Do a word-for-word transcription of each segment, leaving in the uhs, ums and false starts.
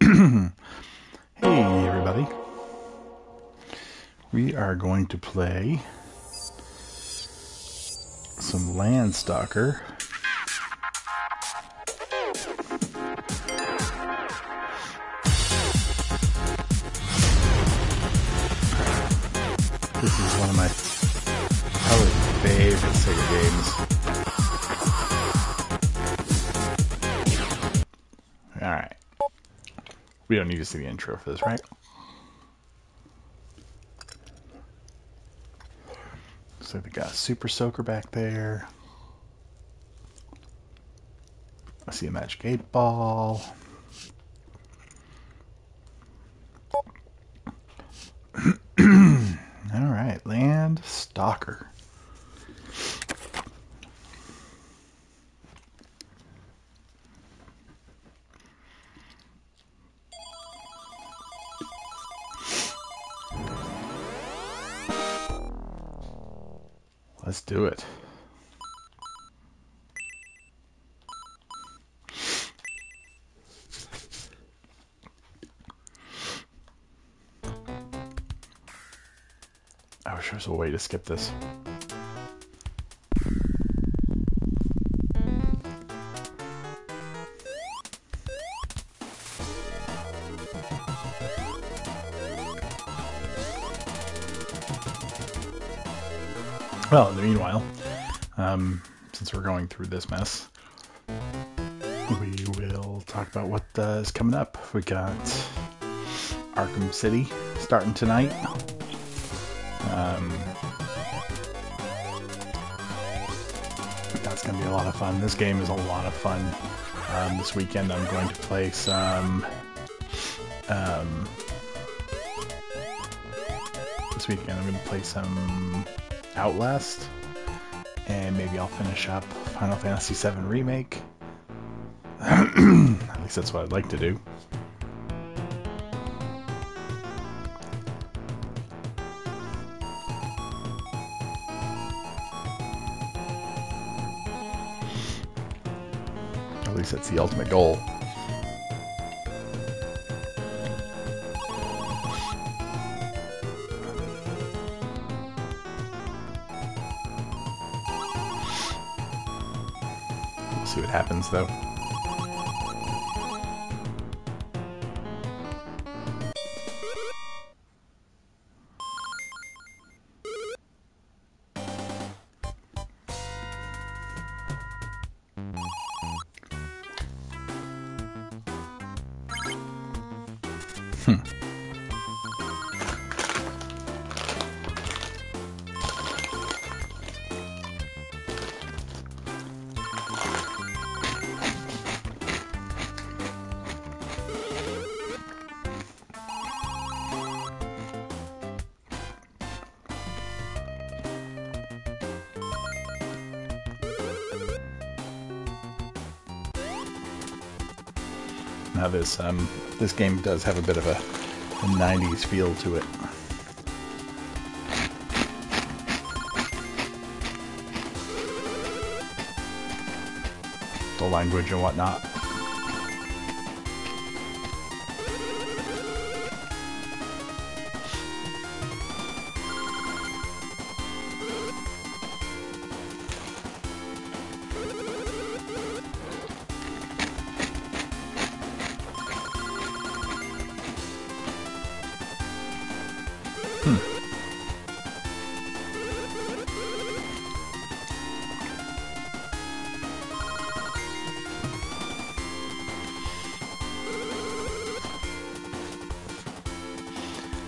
Hey everybody, we are going to play some Landstalker. This is one of my probably favorite Sega games. We don't need to see the intro for this, right? Looks like they got a super soaker back there. I see a magic eight ball. Alright, Landstalker. Let's do it. I wish there was a way to skip this. Well, in the meanwhile, um, since we're going through this mess, we will talk about what uh, is coming up. We got Arkham City starting tonight. Um, that's going to be a lot of fun. This game is a lot of fun. Um, this weekend I'm going to play some... Um, this weekend I'm going to play some... Outlast, and maybe I'll finish up Final Fantasy seven Remake. At least that's what I'd like to do. At least that's the ultimate goal. See what happens though. Now this um, this game does have a bit of a, a nineties feel to it. The language and whatnot.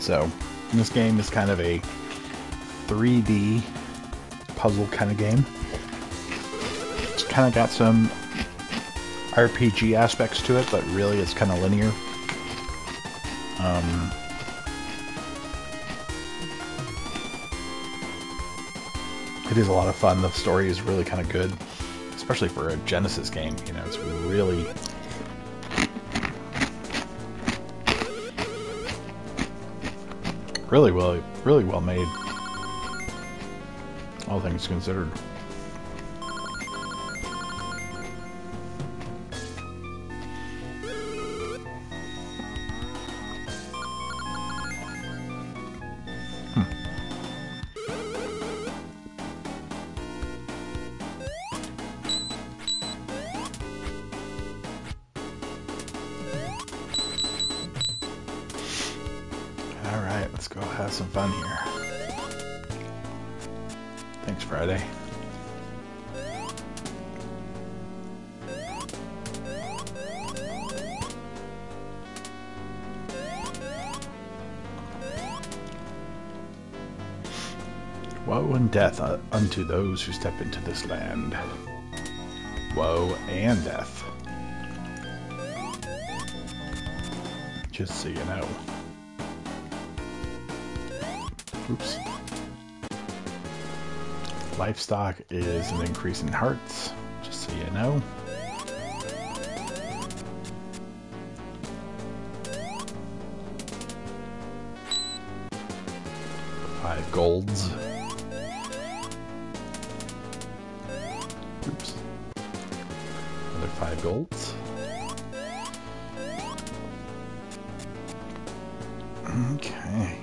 So, this game is kind of a three D puzzle kind of game. It's kind of got some R P G aspects to it, but really it's kind of linear. Um, it is a lot of fun. The story is really kind of good, especially for a Genesis game. You know, it's really... Really well, really well made. All things considered. Let's go have some fun here. Thanks, Friday. Woe and death unto those who step into this land. Woe and death. Just so you know. Oops. Livestock is an increase in hearts, just so you know. Five golds. Oops. Another five golds. Okay.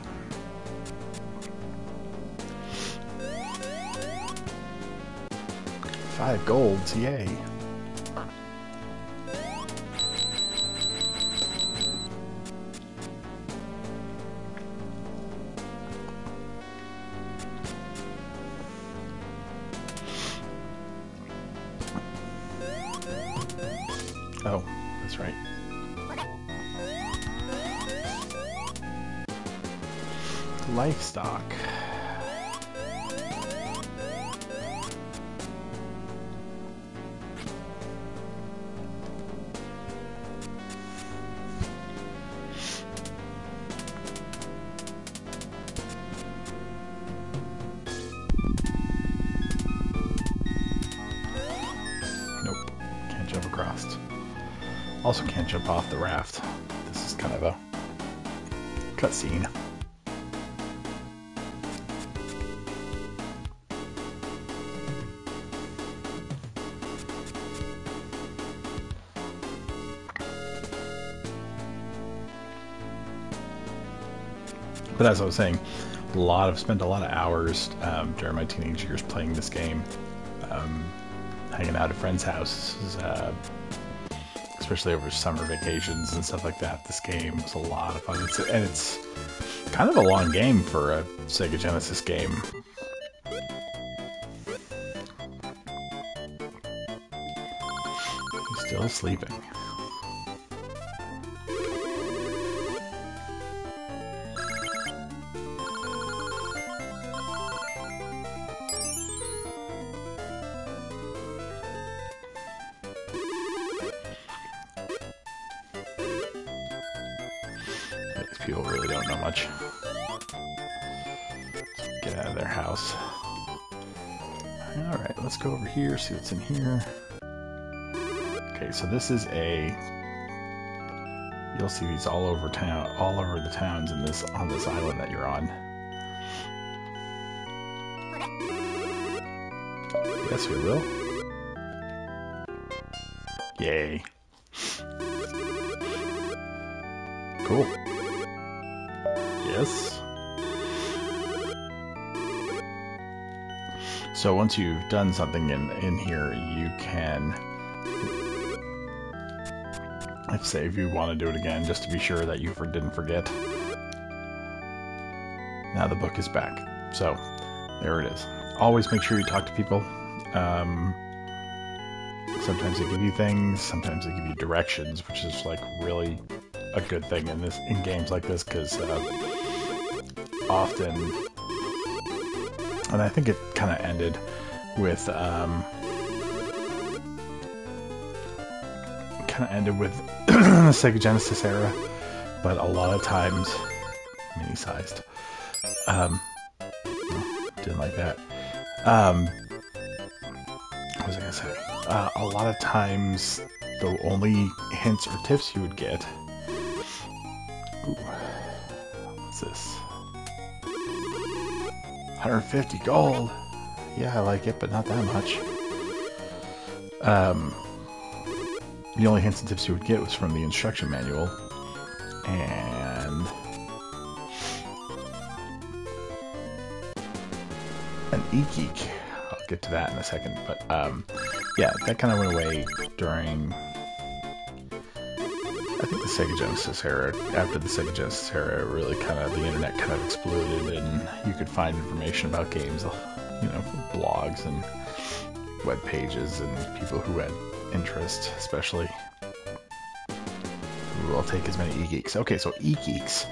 Five golds, yay. Oh, that's right. Livestock. Also can't jump off the raft. This is kind of a cutscene. But as I was saying, a lot of spent a lot of hours um, during my teenage years playing this game, um, hanging out at friends' houses. Uh, Especially over summer vacations and stuff like that. This game was a lot of fun. It's, and it's kind of a long game for a Sega Genesis game. He's still sleeping. People really don't know much. Get out of their house. Alright, let's go over here, see what's in here. Okay, so this is a... You'll see these all over town, all over the towns in this on this island that you're on. Yes, we will. Yay. Cool. Yes. So once you've done something in, in here, you can, let's say if you want to do it again, just to be sure that you didn't forget. Now the book is back. So there it is. Always make sure you talk to people. Um, sometimes they give you things, sometimes they give you directions, which is like really a good thing in this in games like this, because uh, often, and I think it kind of ended with um, kind of ended with the Sega Genesis era, but a lot of times mini-sized. Um, didn't like that. Um, what was I gonna say? Uh, a lot of times, the only hints or tips you would get. Ooh. What's this? one hundred fifty gold! Yeah, I like it, but not that much. Um, the only hints and tips you would get was from the instruction manual. And... an eGeek. I'll get to that in a second, but um, yeah, that kind of went away during... I think the Sega Genesis era, after the Sega Genesis era, really kind of, the internet kind of exploded, and you could find information about games, you know, blogs and web pages, and people who had interest, especially. Ooh, I'll take as many eGeeks. Okay, so eGeeks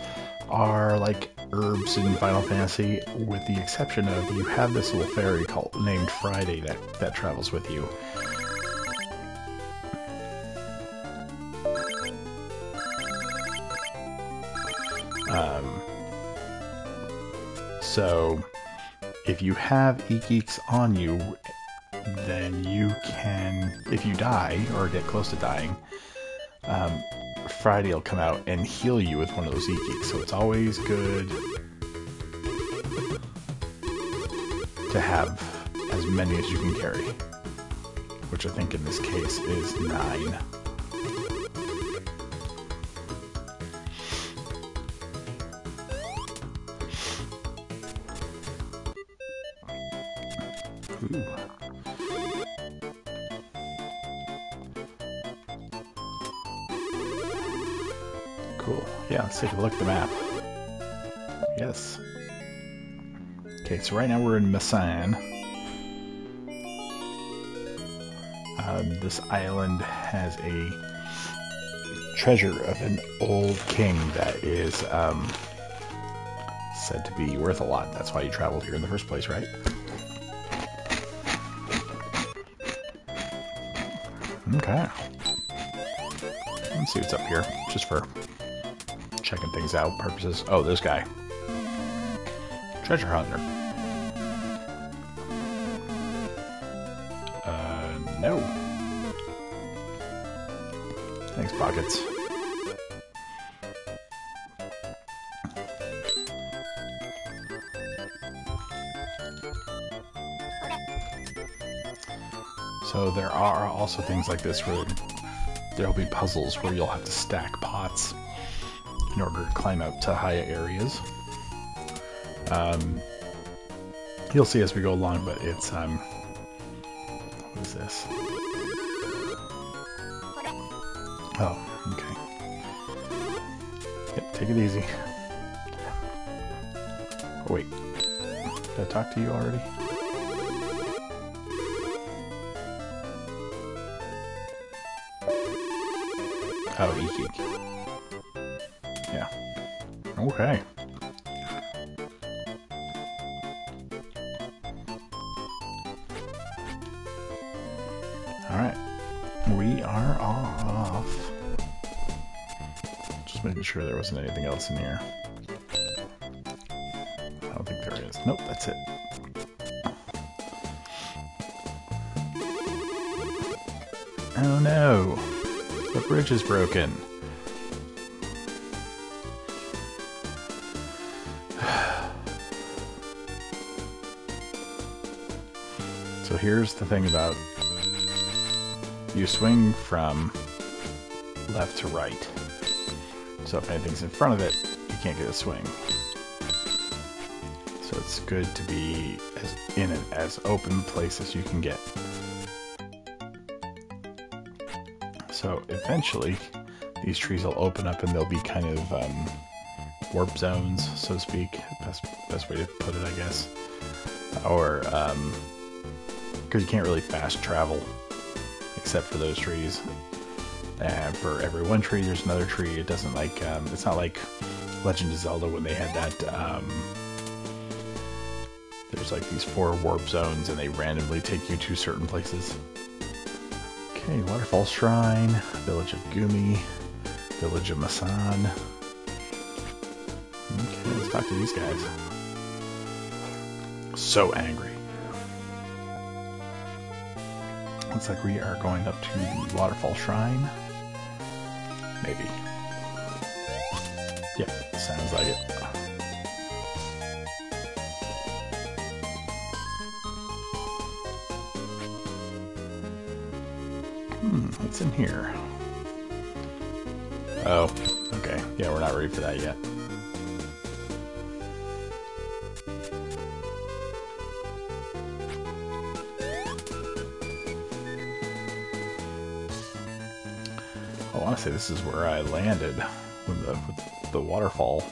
are like herbs in Final Fantasy, with the exception of you have this little fairy called named Friday that, that travels with you. Um, so if you have eGeeks on you, then you can, if you die or get close to dying, um, Friday will come out and heal you with one of those eGeeks, so it's always good to have as many as you can carry, which I think in this case is nine. Let's take a look at the map. Yes. Okay, so right now we're in Messan. Uh, this island has a treasure of an old king that is um, said to be worth a lot. That's why you traveled here in the first place, right? Okay. Let's see what's up here, just for checking things out purposes. Oh, this guy. Treasure hunter. Uh, no. Thanks, Pockets. So there are also things like this where there'll be puzzles where you'll have to stack pots in order to climb up to higher areas. Um, you'll see as we go along, but it's, um, what is this? Oh, okay. Yep, take it easy. Oh, wait. Did I talk to you already? Oh, eGeek. Yeah. Okay. Alright. We are off. Just making sure there wasn't anything else in here. I don't think there is. Nope, that's it. Oh no! The bridge is broken. So here's the thing about, you swing from left to right. So if anything's in front of it, you can't get a swing. So it's good to be as in an as open place as you can get. So eventually, these trees will open up and they'll be kind of um, warp zones, so to speak. Best, best way to put it, I guess. Or, um... because you can't really fast travel except for those trees, and for every one tree there's another tree. It doesn't like um, it's not like Legend of Zelda when they had that um, there's like these four warp zones and they randomly take you to certain places. Okay, Waterfall Shrine, Village of Gumi, Village of Masan. Okay, let's talk to these guys. So angry. Looks like we are going up to the Waterfall Shrine. Maybe. Yep, sounds like it. Hmm, what's in here? Oh, okay. Yeah, we're not ready for that yet. want to say this is where I landed with the, with the waterfall.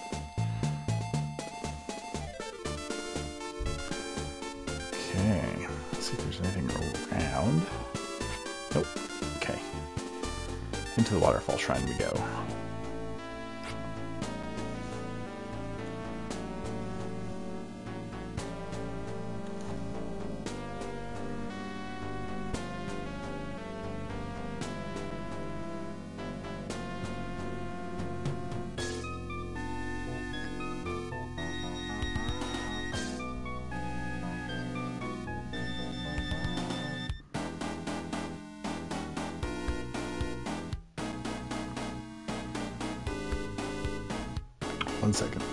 Okay, let's see if there's anything around. Nope. Okay. Into the Waterfall Shrine we go. One second.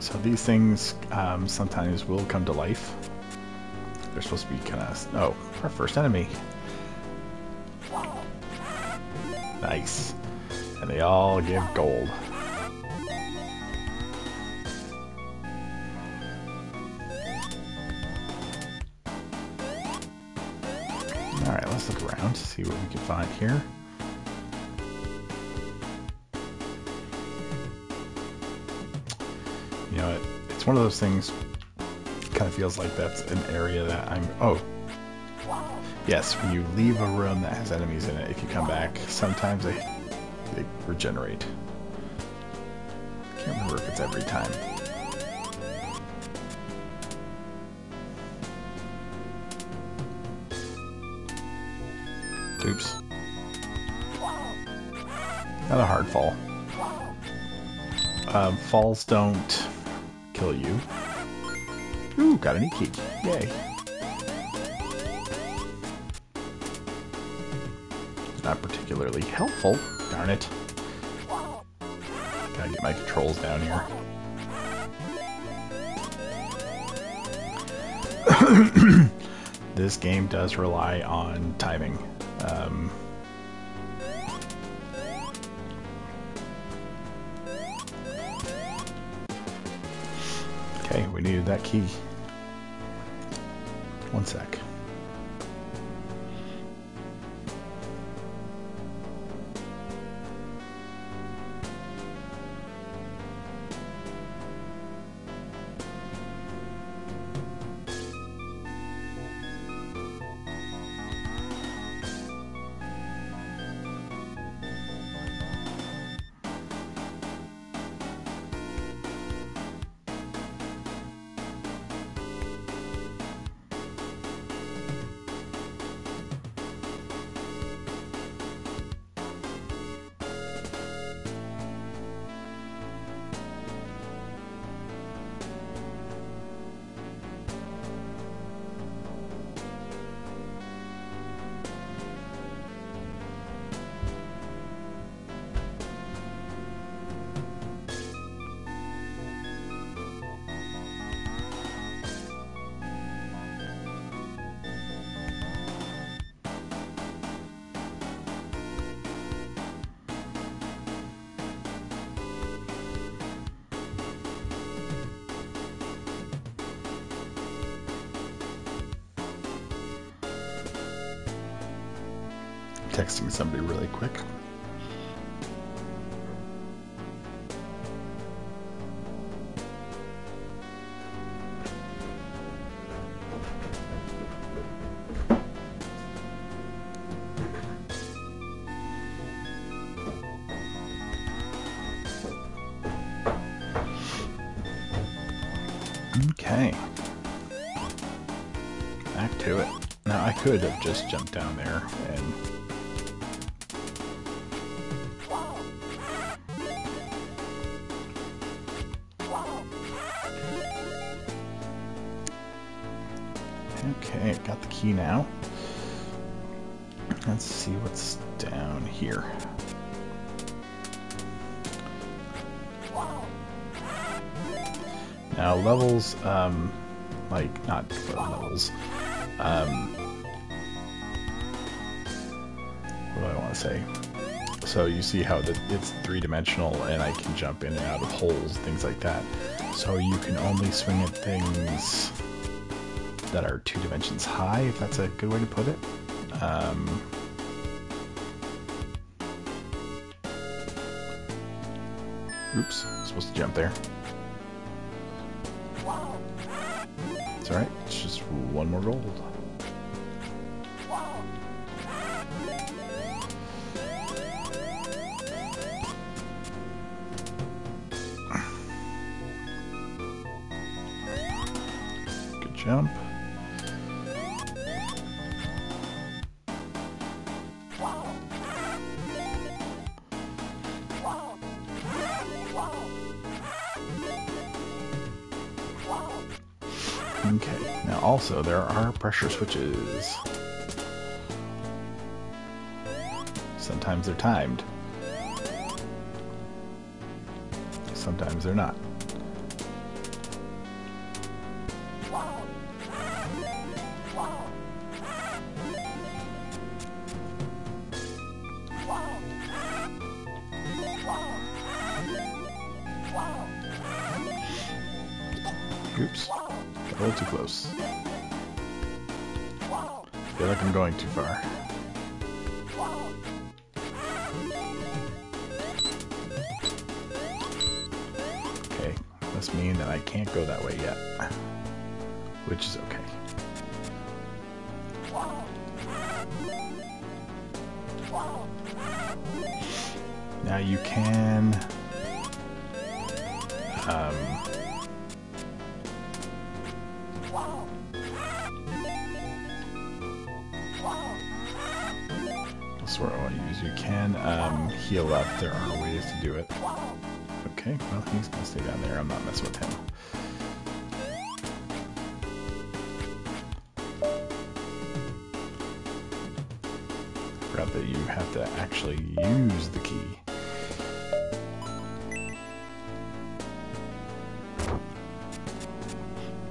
So these things um, sometimes will come to life. They're supposed to be kind of... Oh, our first enemy. Nice. And they all give gold. See what we can find here. You know, it, it's one of those things. Kind of feels like that's an area that I'm. Oh, yes. When you leave a room that has enemies in it, if you come back, sometimes they they regenerate. Can't remember if it's every time. Oops. Not a hard fall. Um, falls don't kill you. Ooh, got an eGeek. Yay. Not particularly helpful. Darn it. Gotta get my controls down here. This game does rely on timing. Um, okay, we needed that key. One sec. Texting somebody really quick. Okay. Back to it. Now I could have just jumped down there and okay, got the key now. Let's see what's down here. Now levels, um, like, not levels, um, what do I want to say? So you see how the, it's three-dimensional and I can jump in and out of holes, things like that. So you can only swing at things that are two dimensions high, if that's a good way to put it. Um, oops, I'm supposed to jump there. It's alright, it's just one more gold. Good jump. Okay, now also there are pressure switches. Sometimes they're timed. Sometimes they're not. Oops. A little too close. I feel like I'm going too far. Okay, must mean that I can't go that way yet. Which is okay. Now you can... Um... That's what I want to use. You can um, heal up. There are ways to do it. Okay, well, he's going to stay down there. I'm not messing with him. I forgot that you have to actually use the key.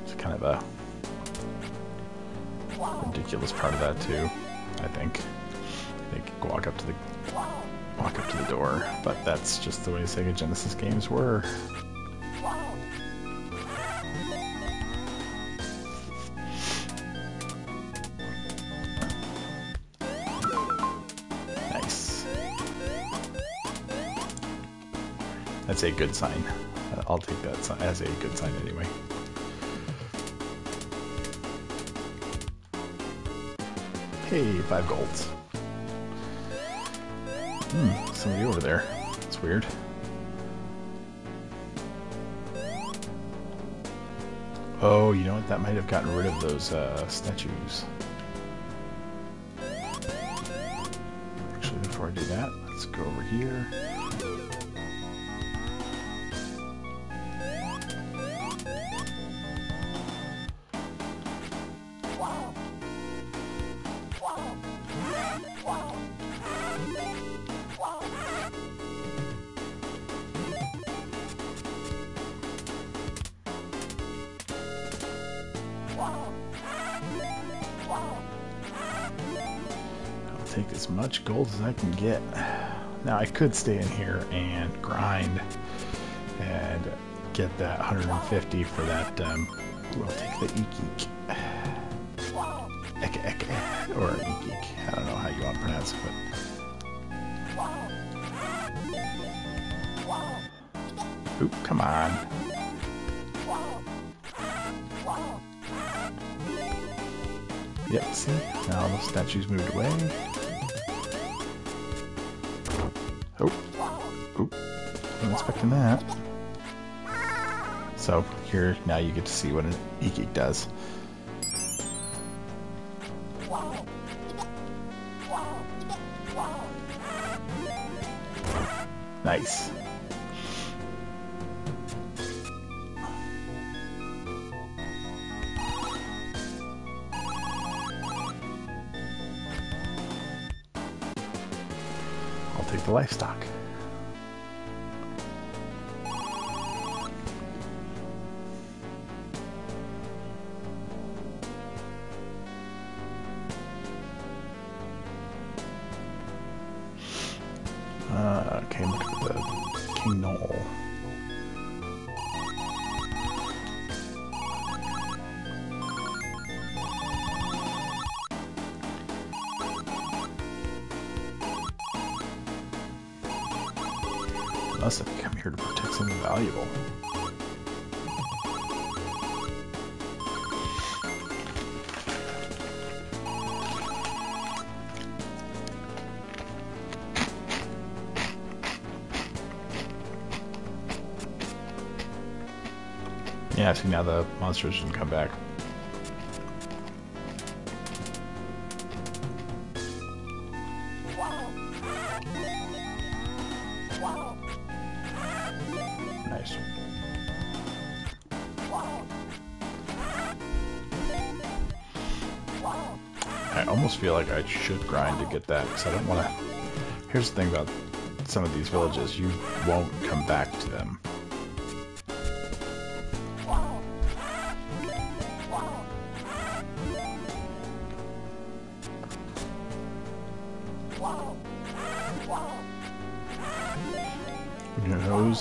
It's kind of a ridiculous part of that, too, I think. They could walk up to the walk up to the door, but that's just the way Sega Genesis games were. Nice. That's a good sign. I'll take that as a good sign anyway. Hey, five golds. Hmm, somebody over there. That's weird. Oh, you know what? That might have gotten rid of those uh, statues. Actually, before I do that, let's go over here. Take as much gold as I can get. Now I could stay in here and grind and get that one hundred fifty for that. Um, ooh, I'll take the EkeEke. EkeEke or eGeek. I don't know how you want to pronounce it, but. Oop, come on. Yep, see? Now the statue's moved away. Oh, oh, I'm expecting that. So here, now you get to see what an eGeek does. Nice. I'll take the livestock. must have come here to protect something valuable. Yeah, see, now the monsters can come back. Nice. I almost feel like I should grind to get that, because I don't want to... Here's the thing about some of these villages, you won't come back to them.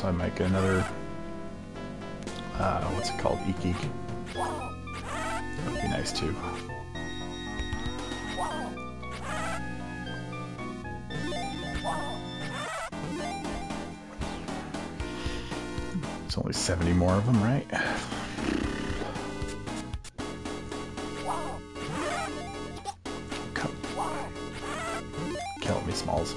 I might get another, uh, what's it called, EkeEke. That would be nice too. It's only seventy more of them, right? Come. Kill me, Smalls.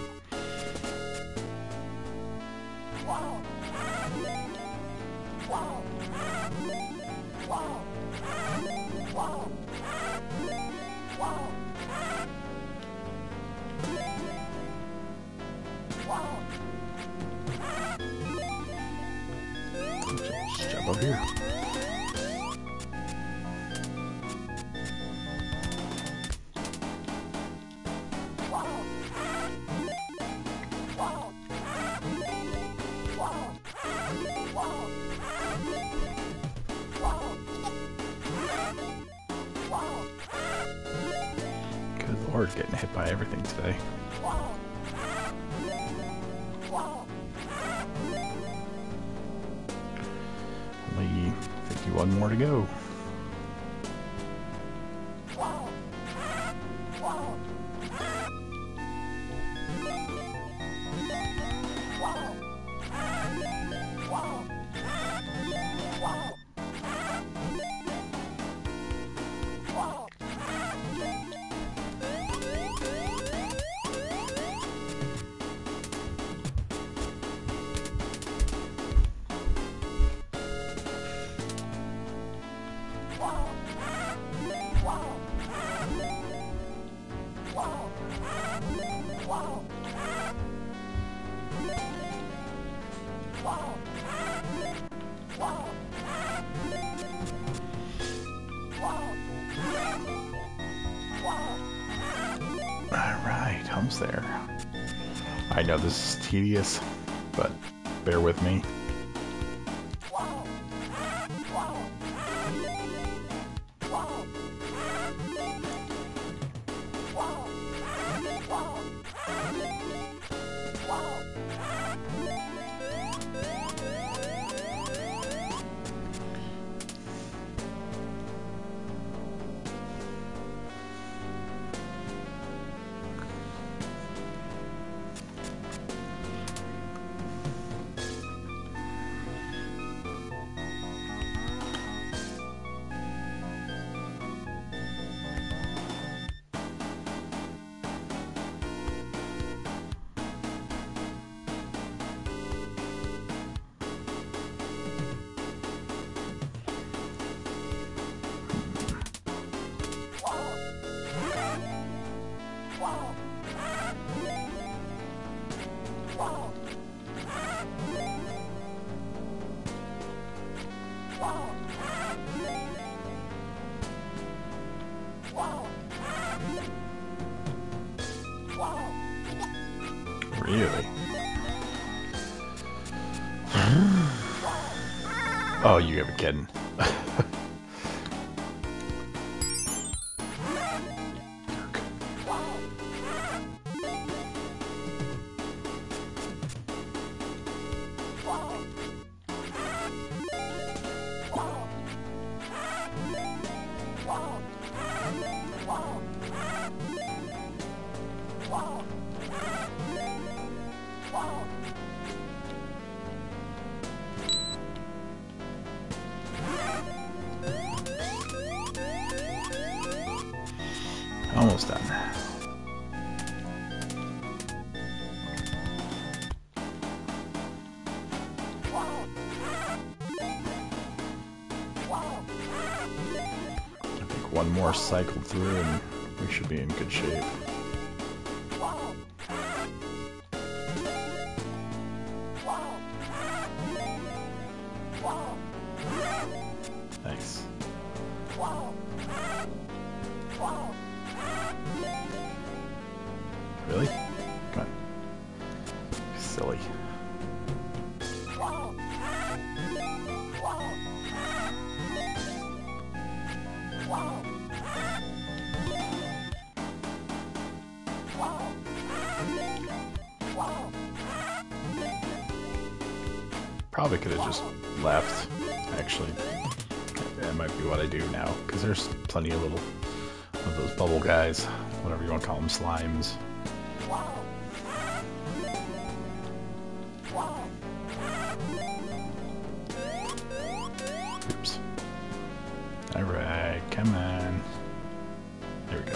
Getting hit by everything today. Only fifty-one more to go. There. I know this is tedious, but bear with me. Really? Oh, you gotta be kidding. almost done. I think one more cycle through and we should be in good shape. Probably could have just left, actually. That might be what I do now, because there's plenty of little of those bubble guys, whatever you want to call them, slimes. Oops. Alright, come on. There we go.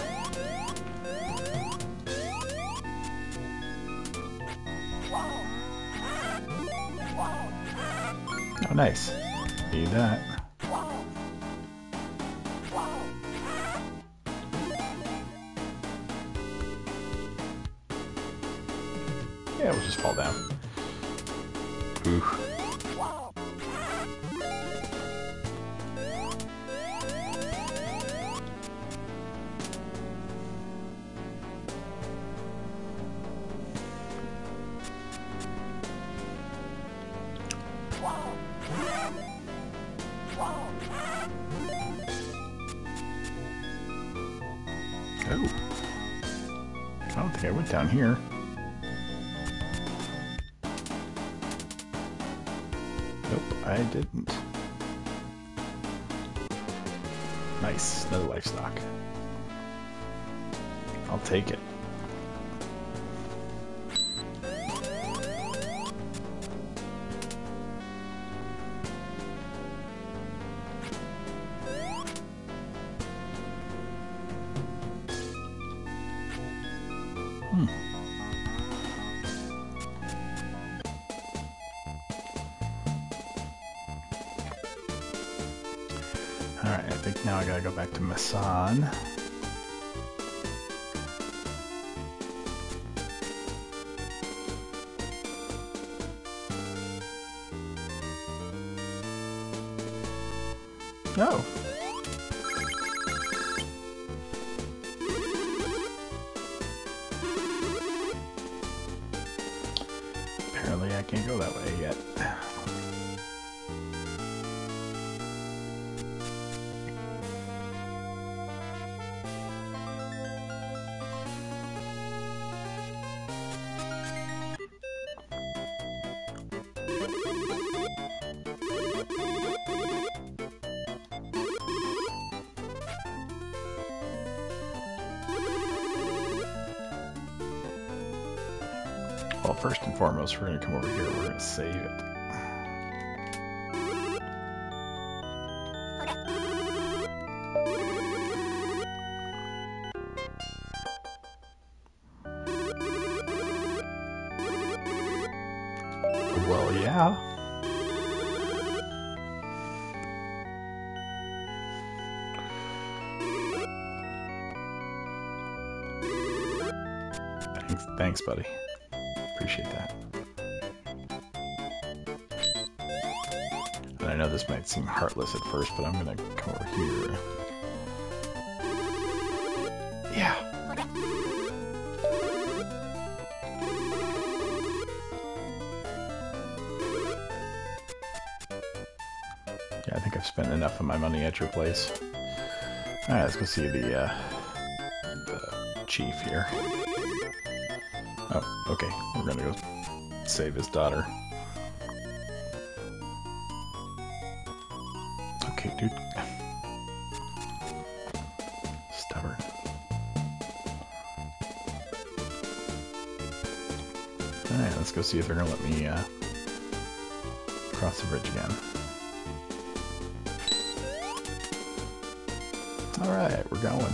Oh, nice. Need that. Yeah, we'll just fall down. Oof. Down here. Nope, I didn't. Nice, another livestock. I'll take it. Alright, I think now I gotta go back to Messan. No! Apparently I can't go that way yet. Well, first and foremost, we're going to come over here, we're going to save it. Well, yeah. Thanks, thanks buddy. Appreciate that. And I know this might seem heartless at first, but I'm gonna come over here. Yeah. Yeah, I think I've spent enough of my money at your place. All right, let's go see the, uh, the chief here. Oh, okay. We're gonna go save his daughter. Okay, dude. Stubborn. Alright, let's go see if they're gonna let me uh, cross the bridge again. Alright, we're going.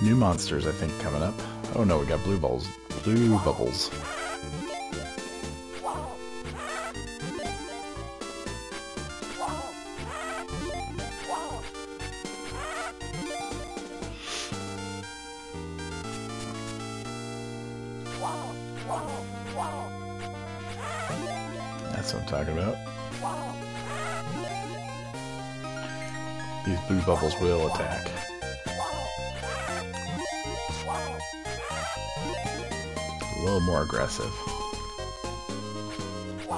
New monsters, I think, coming up. Oh no, we got blue balls. Blue bubbles. That's what I'm talking about. These blue bubbles will attack. A little more aggressive. If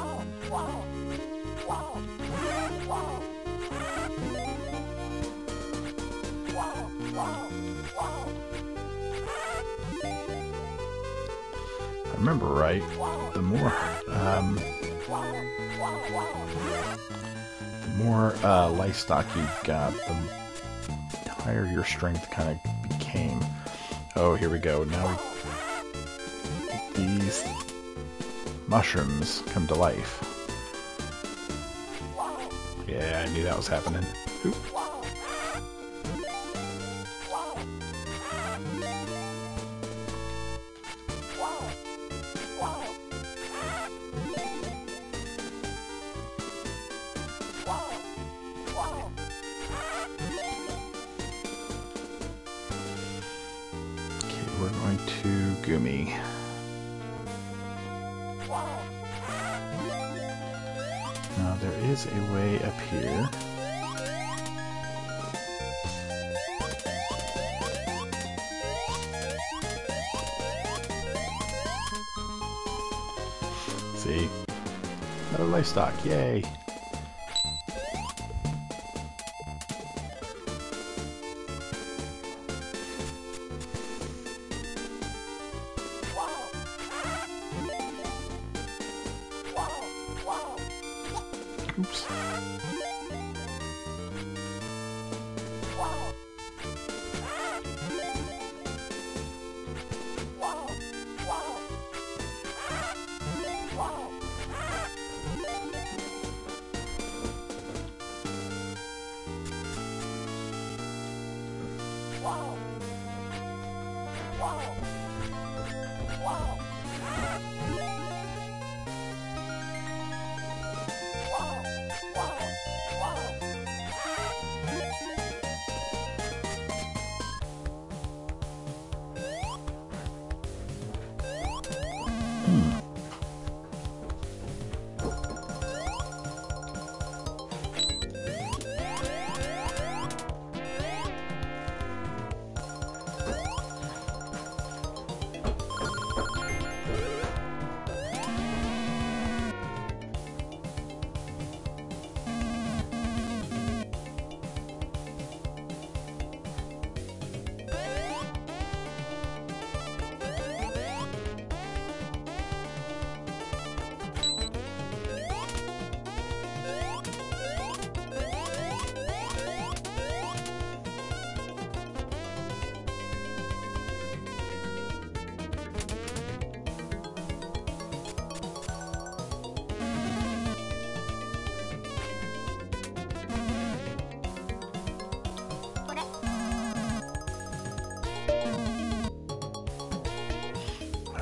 I remember right, the more um, the more uh, livestock you got, the higher your strength kind of became. Oh, here we go. Now we These mushrooms come to life. Yeah, I knew that was happening. Oop. Okay, we're going to Gumi. Now there is a way up here. See? Another livestock, yay! Oops.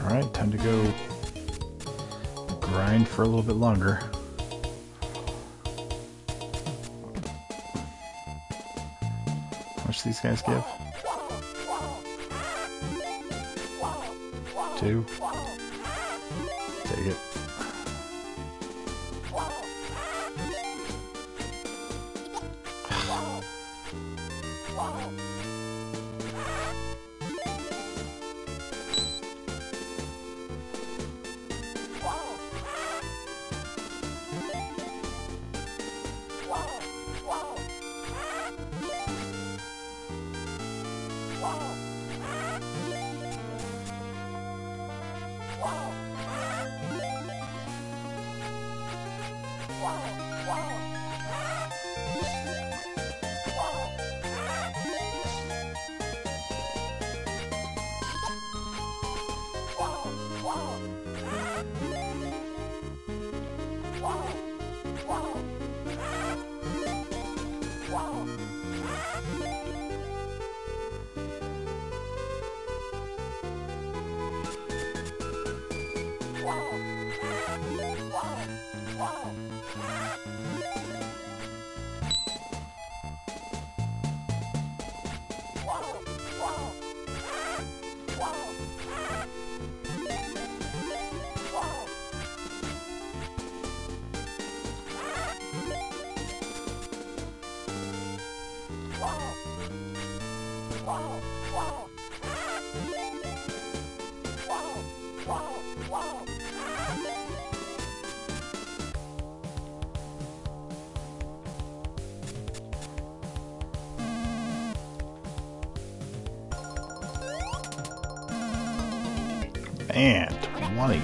Alright, time to go grind for a little bit longer. How much do these guys give? Two. Take it. Wow. and twenty.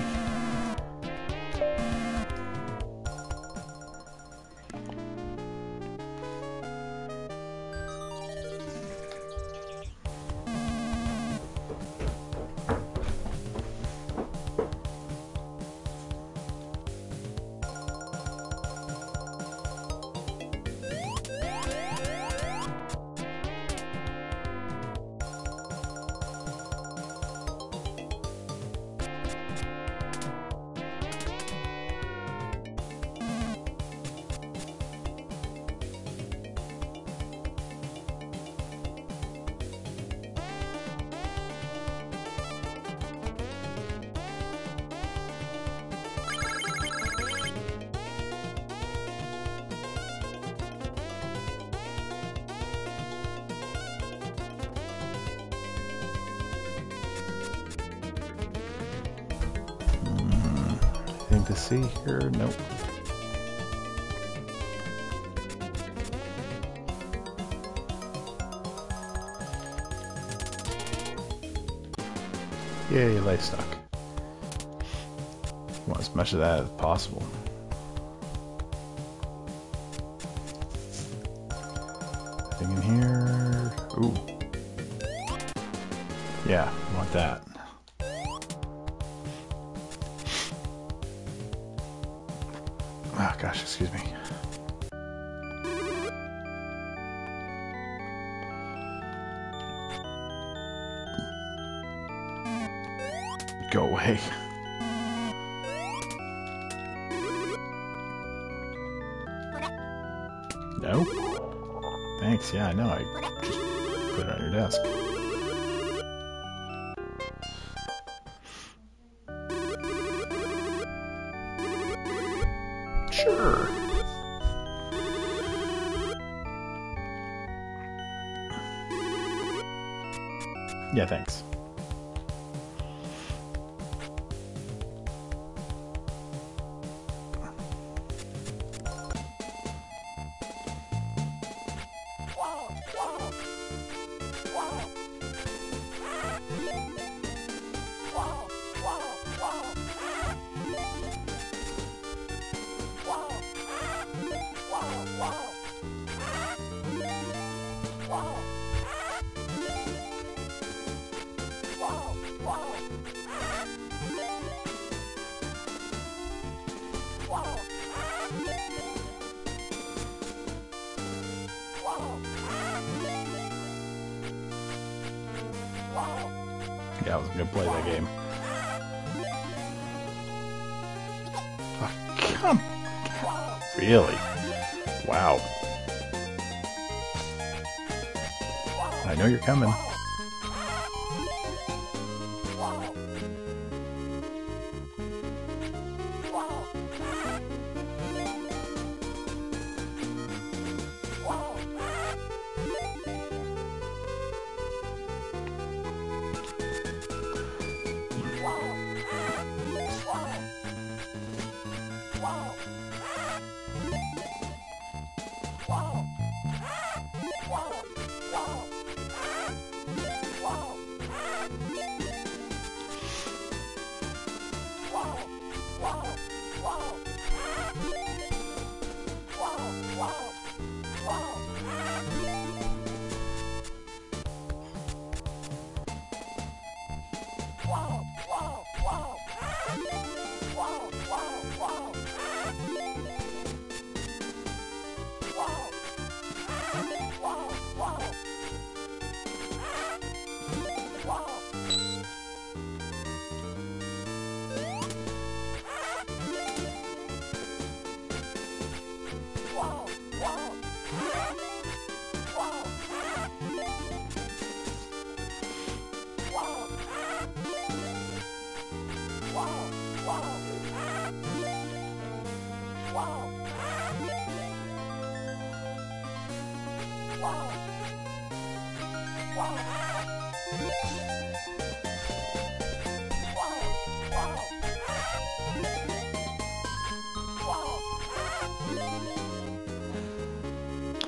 To see here? Nope. Yay, livestock. Want as much of that as possible. Nothing in here. Ooh. Yeah, want that. Gosh, excuse me. Go away. No? Thanks, yeah, I know. I just put it on your desk. Sure. Yeah, thanks. Yeah, I was gonna play that game. Oh, come on. Really? Wow. I know you're coming.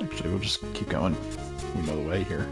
Actually, we'll just keep going. We know the way here.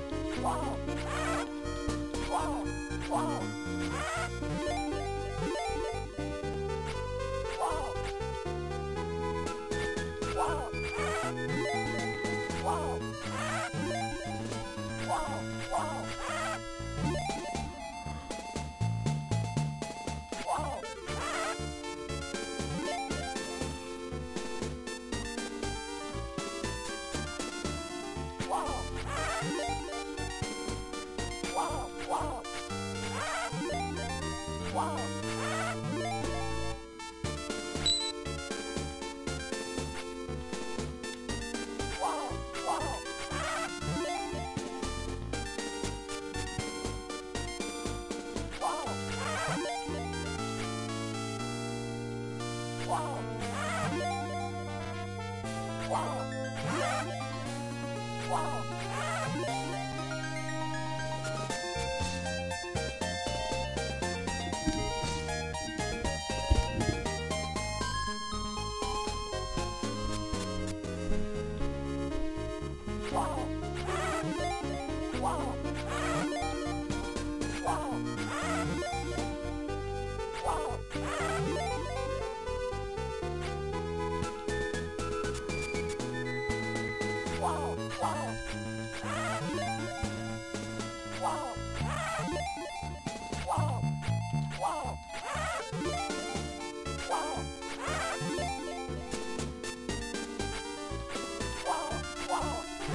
Nice.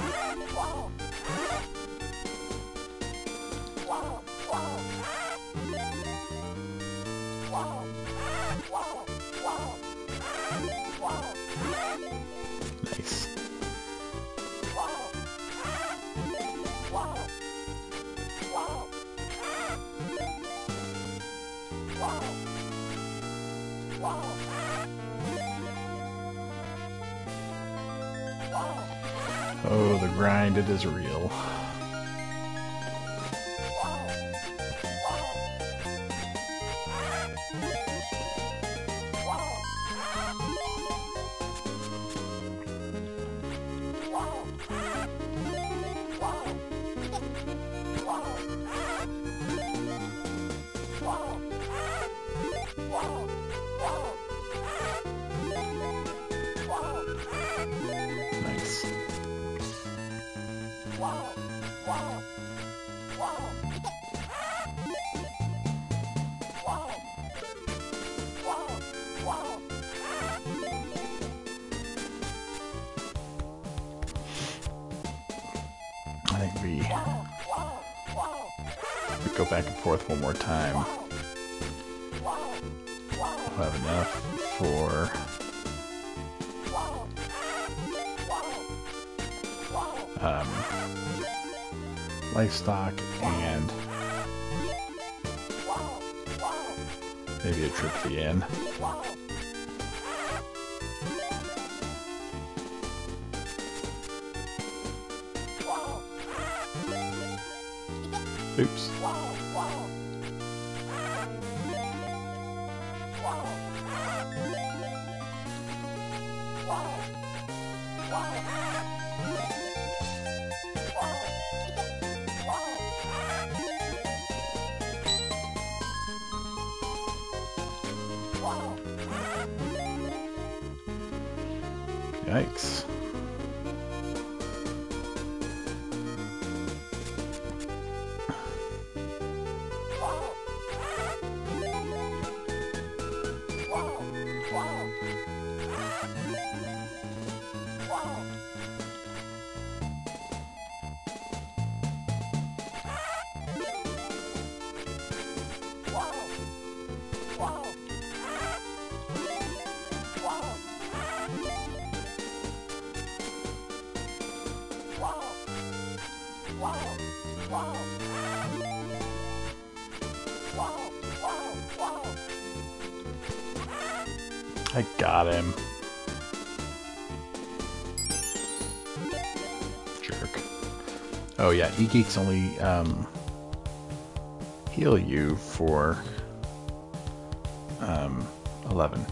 Oh, the grind, it is real. One more time. We'll have enough for um, livestock and maybe a trip to the inn. Oops. Yikes. I got him. Jerk. Oh yeah, eGeeks only um, heal you for um, eleven.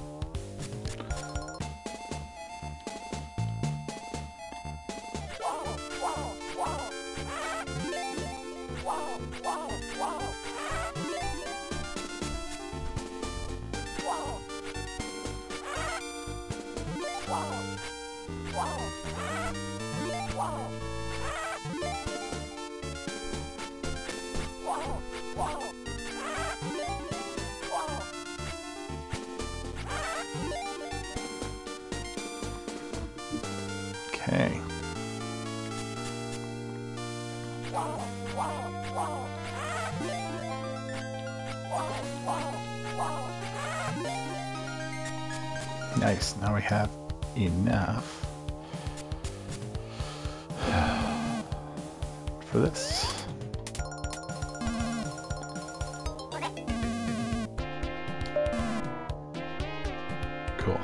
Nice, now we have enough for this. Cool.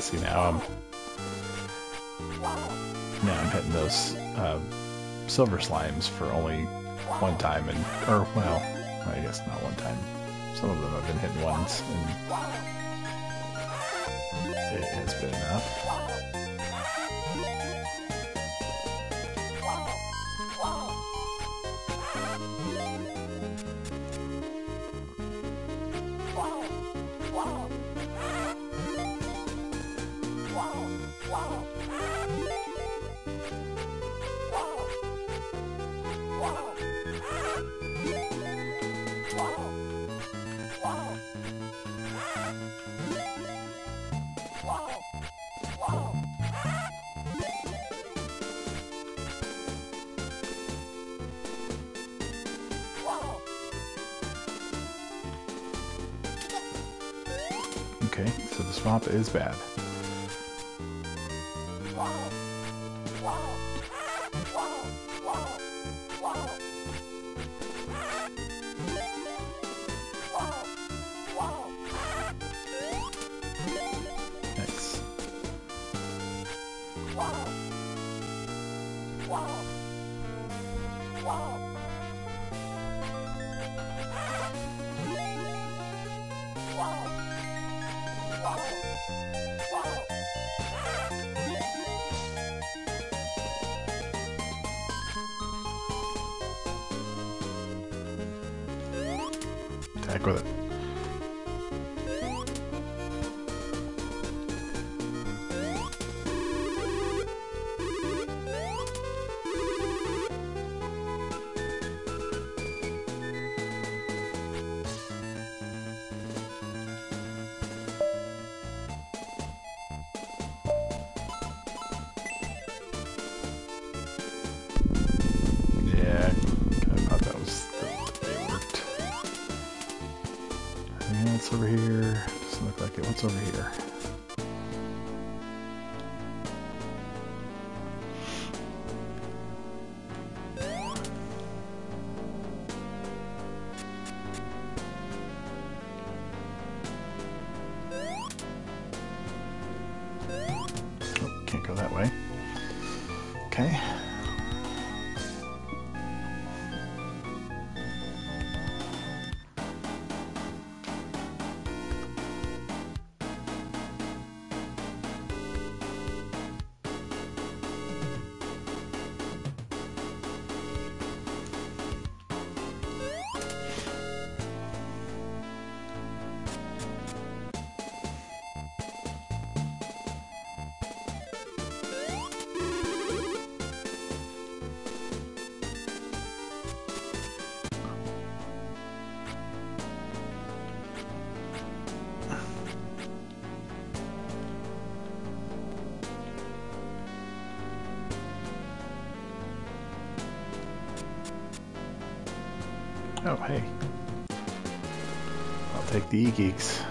See, now I'm now I'm hitting those uh, silver slimes for only one time, and or well, I guess not one time. Some of them have been hit once, and it has been enough. Okay, so the swamp is bad. Heck with it. Over here, doesn't look like it. What's over here? Oh, can't go that way. Okay. Oh, hey. I'll take the eGeeks.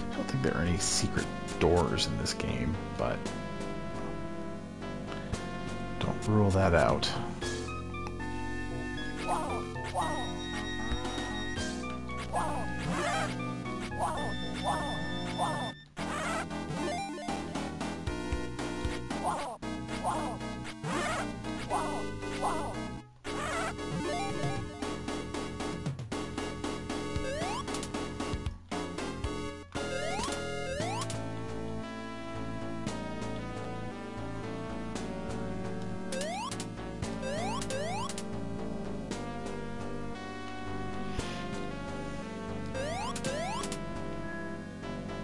I don't think there are any secret doors in this game, but don't rule that out.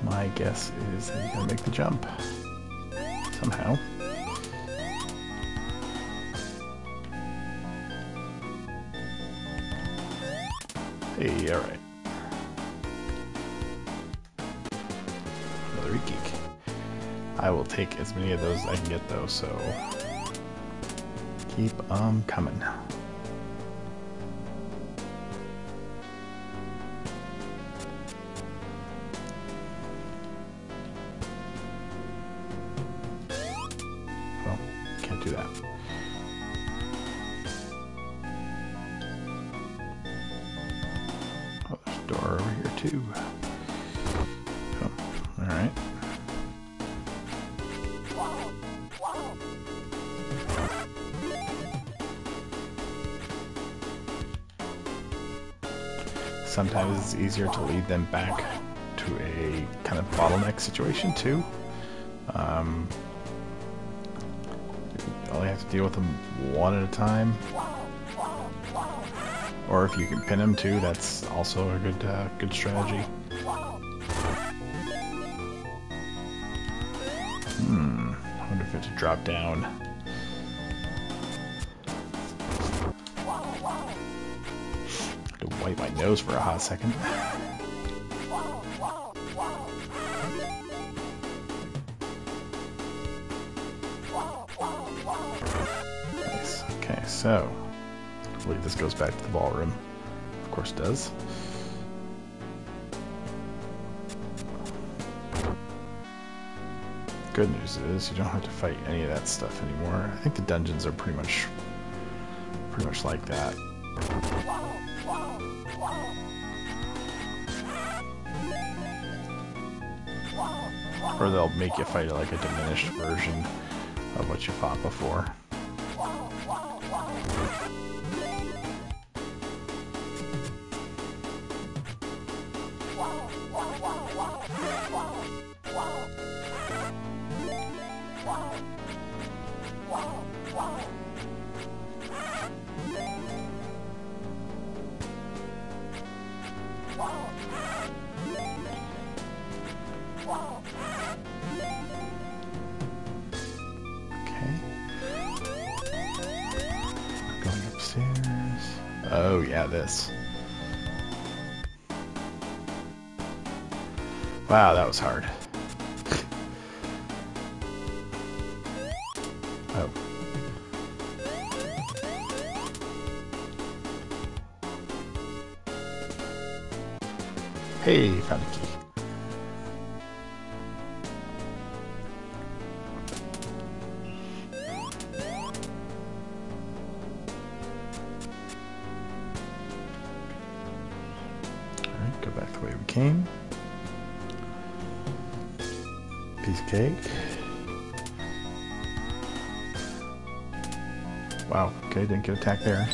My guess is that you're gonna make the jump somehow. Hey, all right. Another geek. I will take as many of those as I can get, though. So keep 'em coming. Do that. Oh, there's a door over here too. Oh, all right. sometimes it's easier to lead them back to a kind of bottleneck situation too. Um, you only have to deal with them one at a time. Or if you can pin them too, that's also a good, uh, good strategy. Hmm, I wonder if it's a drop down. I had to wipe my nose for a hot second. Nice. Okay, so I believe this goes back to the ballroom. Of course it does. Good news is you don't have to fight any of that stuff anymore. I think the dungeons are pretty much pretty much like that. Or they'll make you fight like a diminished version of what you fought before. Oh yeah, this. Wow, that was hard. Oh. Hey, found a key. Came. Piece of cake. Wow, okay, didn't get attacked there.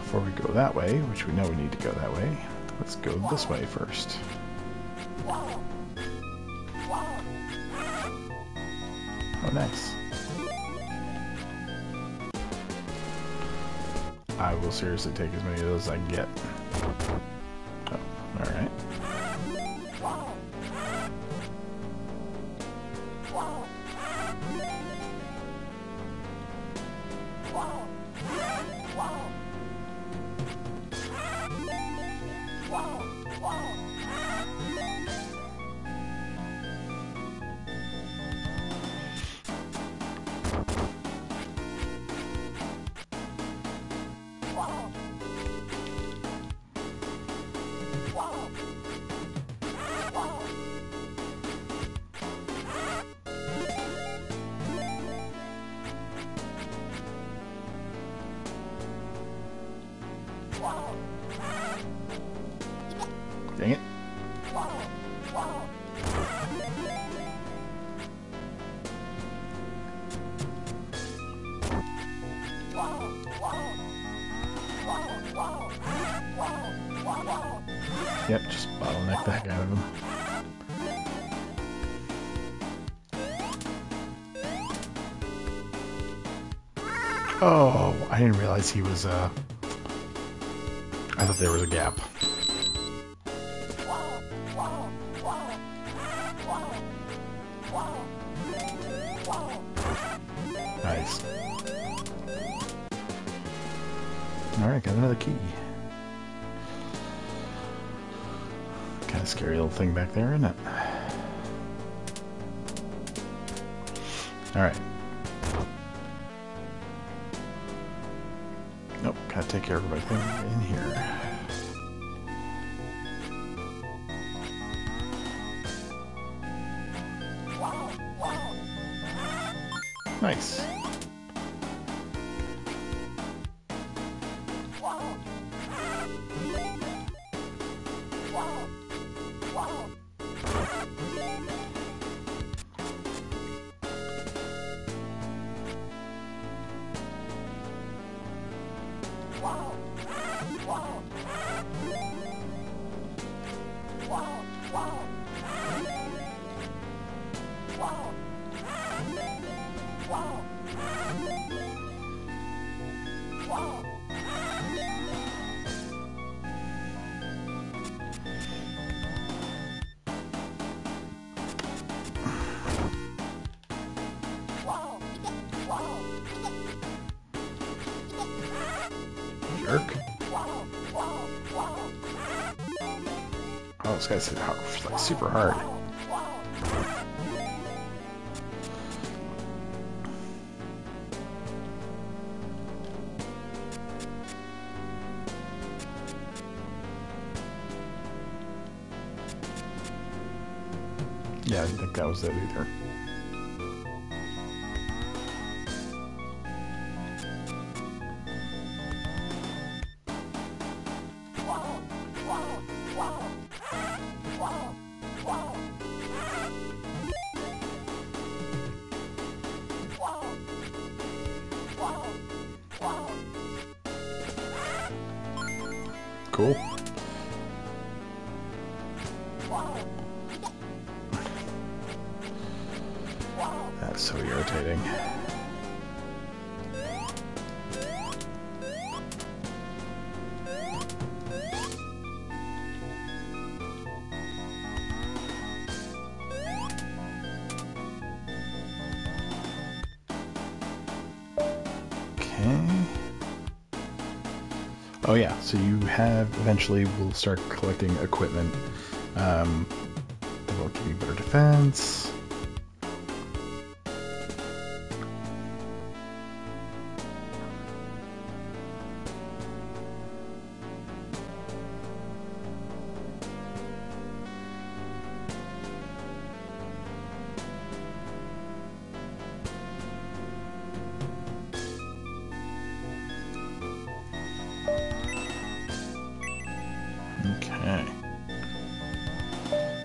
Before we go that way, which we know we need to go that way, let's go this way first. Oh, nice. I will seriously take as many of those as I can get. Oh, alright. Dang it. Yep, just bottleneck the heck out of him. Oh, I didn't realize he was, uh... I thought there was a gap. Nice. Alright, got another key. Kind of scary little thing back there, isn't it? Alright. Nope, gotta take care of everything in here. Nice. This guy's hit hard, like super hard. Yeah, I didn't think that was it either. Oh yeah, so you have, eventually will start collecting equipment um, that will give you better defense.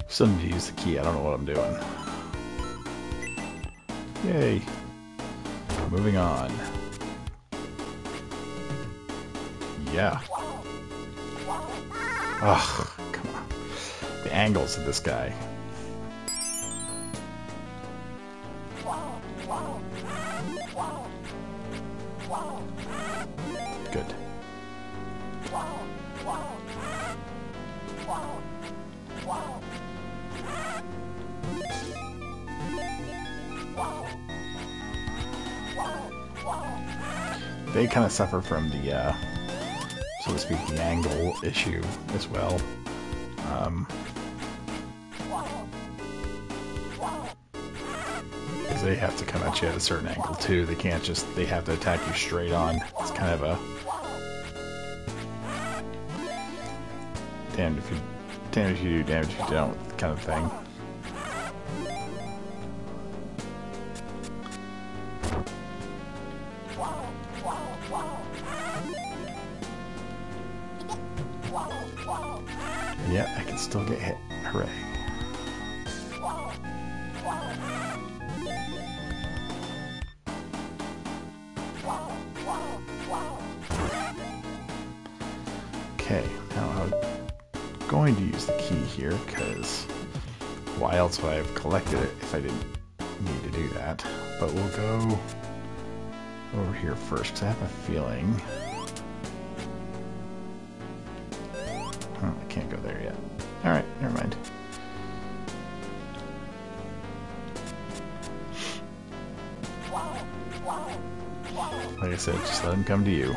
Still need to use the key. I don't know what I'm doing. Yay. Moving on. Yeah. Ugh, come on. The angles of this guy. Good. They kind of suffer from the, uh, so to speak, the angle issue as well. Um, because they have to come at you at a certain angle too. They can't just, they have to attack you straight on. It's kind of a... Damn if you, damn if you do, damn if you don't kind of thing. Get hit. Hooray. Okay, now I'm going to use the key here because why else would I have collected it if I didn't need to do that? But we'll go over here first because I have a feeling. Huh, I can't go there yet. Alright, never mind. Like I said, just let him come to you.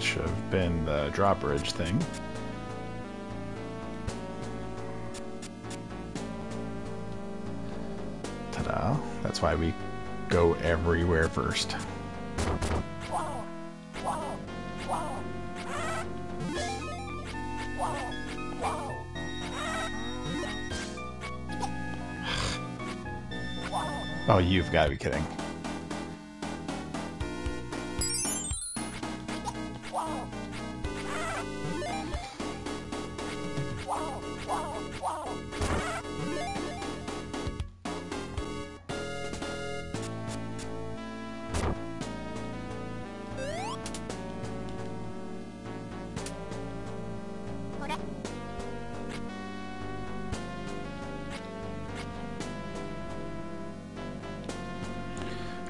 Should have been the drawbridge thing. da. That's why we go everywhere first. Oh, you've got to be kidding.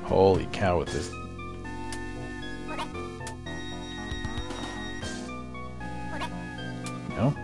Holy cow with this. No?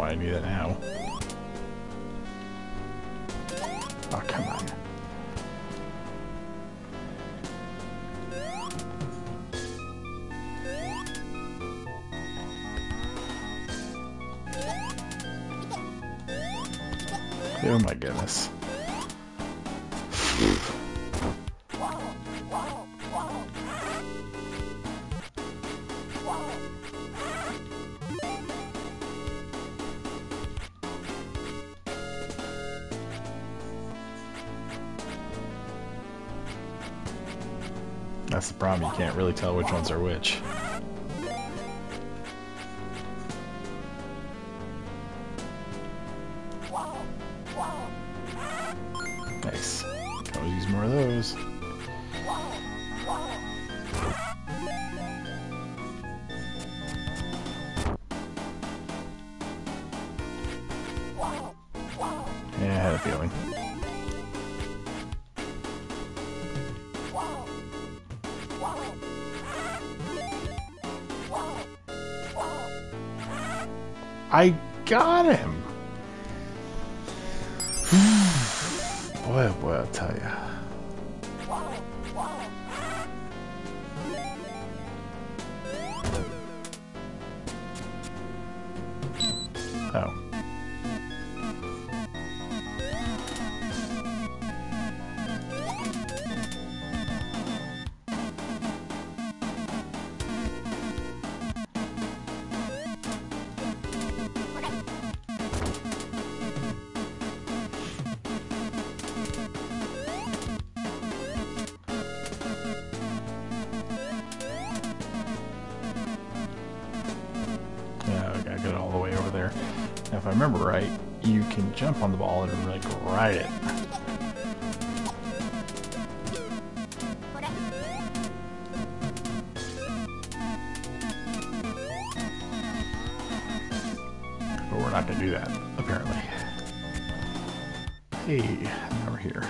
I knew that now. Oh, come on. Oh my goodness. That's the problem, you can't really tell which ones are which. Nice. Can always use more of those. Yeah, I had a feeling. I got him! Boy, oh boy, I'll tell ya. Oh. If I remember right, you can jump on the ball and like ride it. But we're not gonna do that, apparently. Hey, now we're here.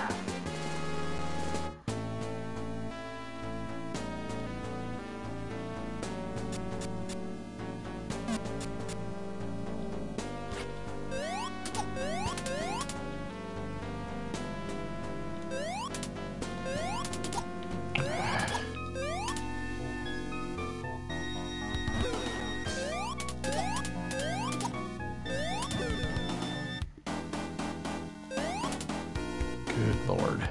Good lord.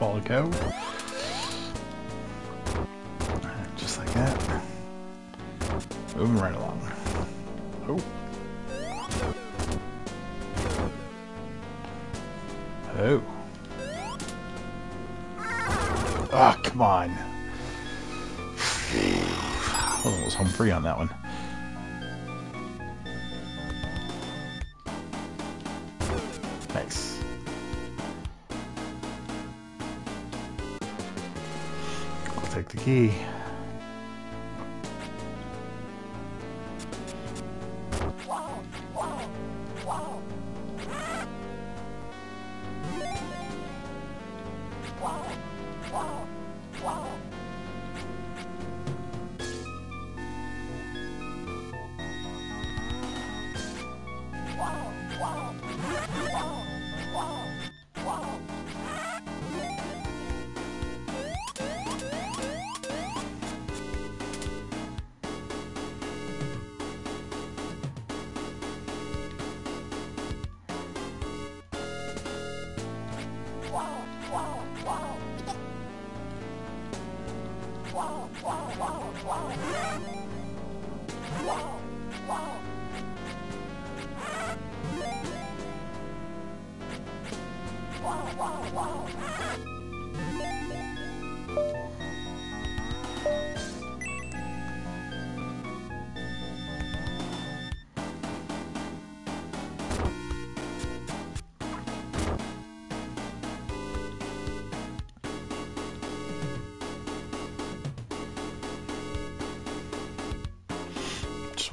ball go. Just like that. Moving right along. Oh. Oh. Ah, oh, come on. I was almost home free on that one. Nice. I'll take the key.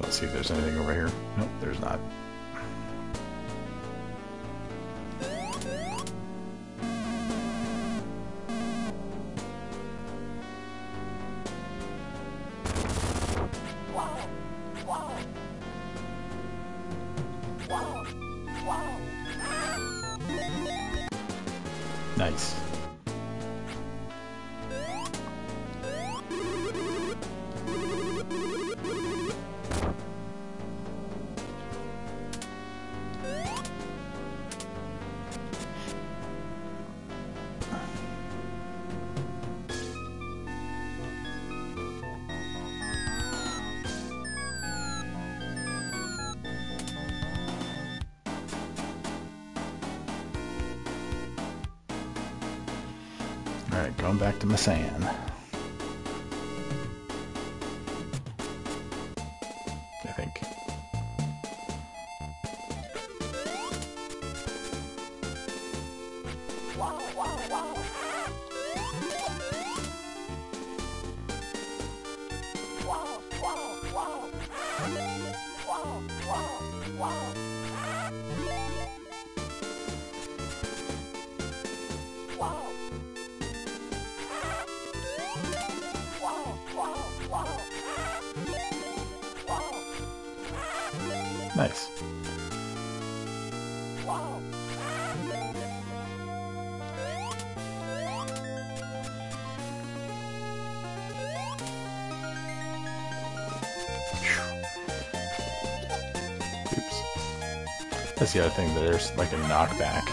Let's see if there's anything over here. Nope, there's not. Nice. Alright, going back to Messan. I think. Nice. Oops. That's the other thing, that there's like a knockback.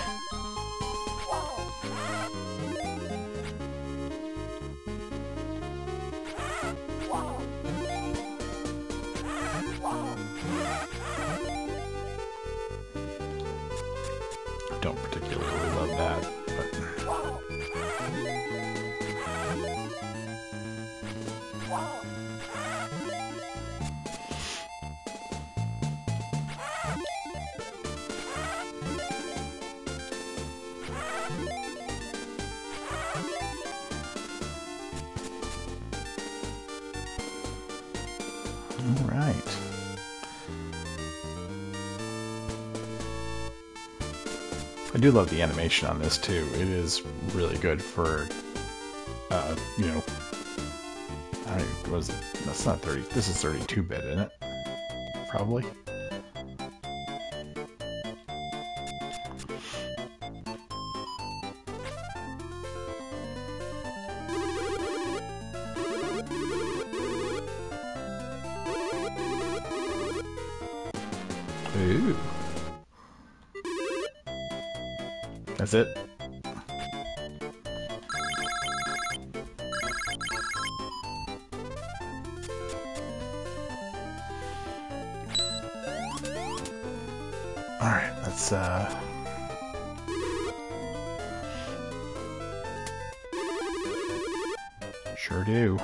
Don't particularly love that, but... All right. I do love the animation on this too. It is really good for, uh, you know, I don't even, what is it? That's not thirty. This is thirty-two bit, isn't it? Probably. Ooh. That's it. Alright, let's, uh... sure do.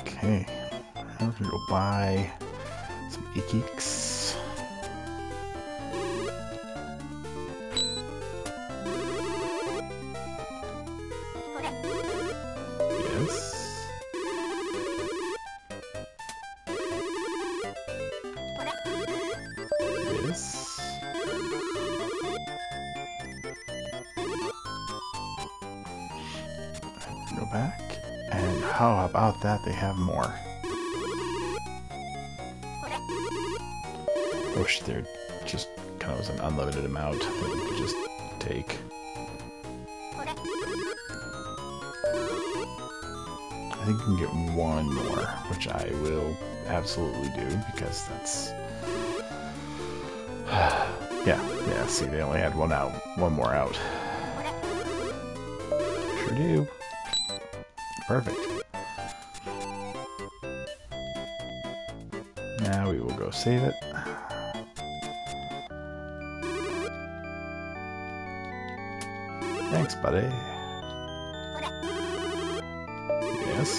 Okay, I'm gonna go buy some eGeeks. Yes. Yes. Go back. And how about that? They have more. I wish there just kind of was an unlimited amount that you could just take. I think you can get one more, which I will absolutely do because that's... yeah, yeah, see, they only had one out, one more out. Sure do. Perfect. Now we will go save it. Thanks, buddy. Yes.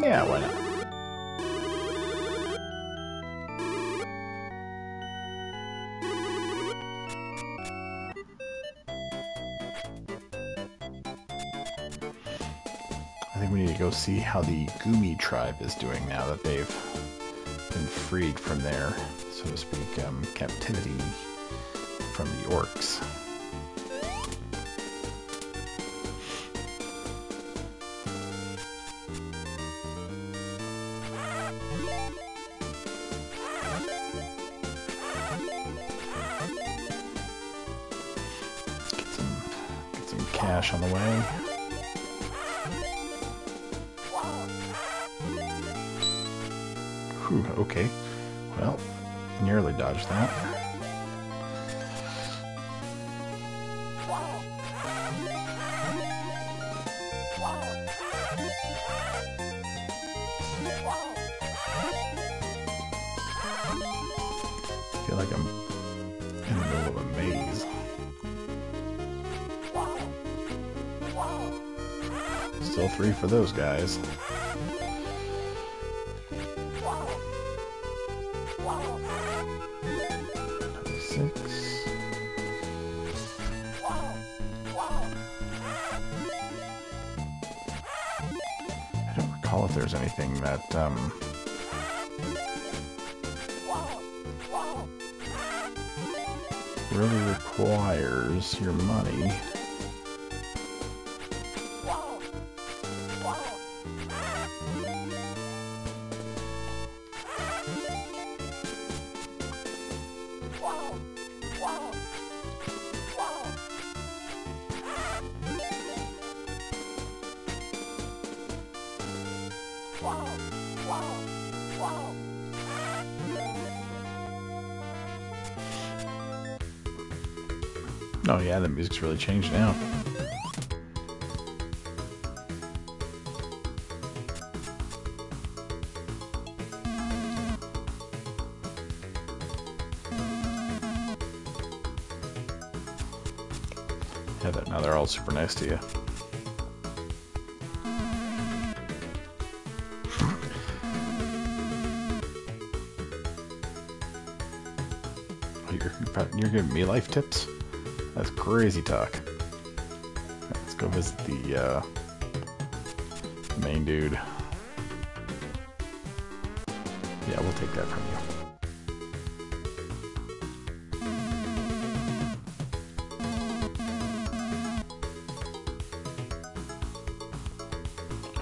Yeah, why not? I think we need to go see how the Gumi tribe is doing now that they've been freed from their, so to speak, um, captivity from the orcs. Get some, get some cash on the way. Whew, okay, well, nearly dodged that. I feel like I'm in the middle of a maze. Still three for those guys. Six. I don't recall if there's anything that um really requires your money. Oh yeah, the music's really changed now. Yeah, that now they're all super nice to you. You're, you're giving me life tips? That's crazy talk. Let's go visit the uh, main dude. Yeah, we'll take that from you.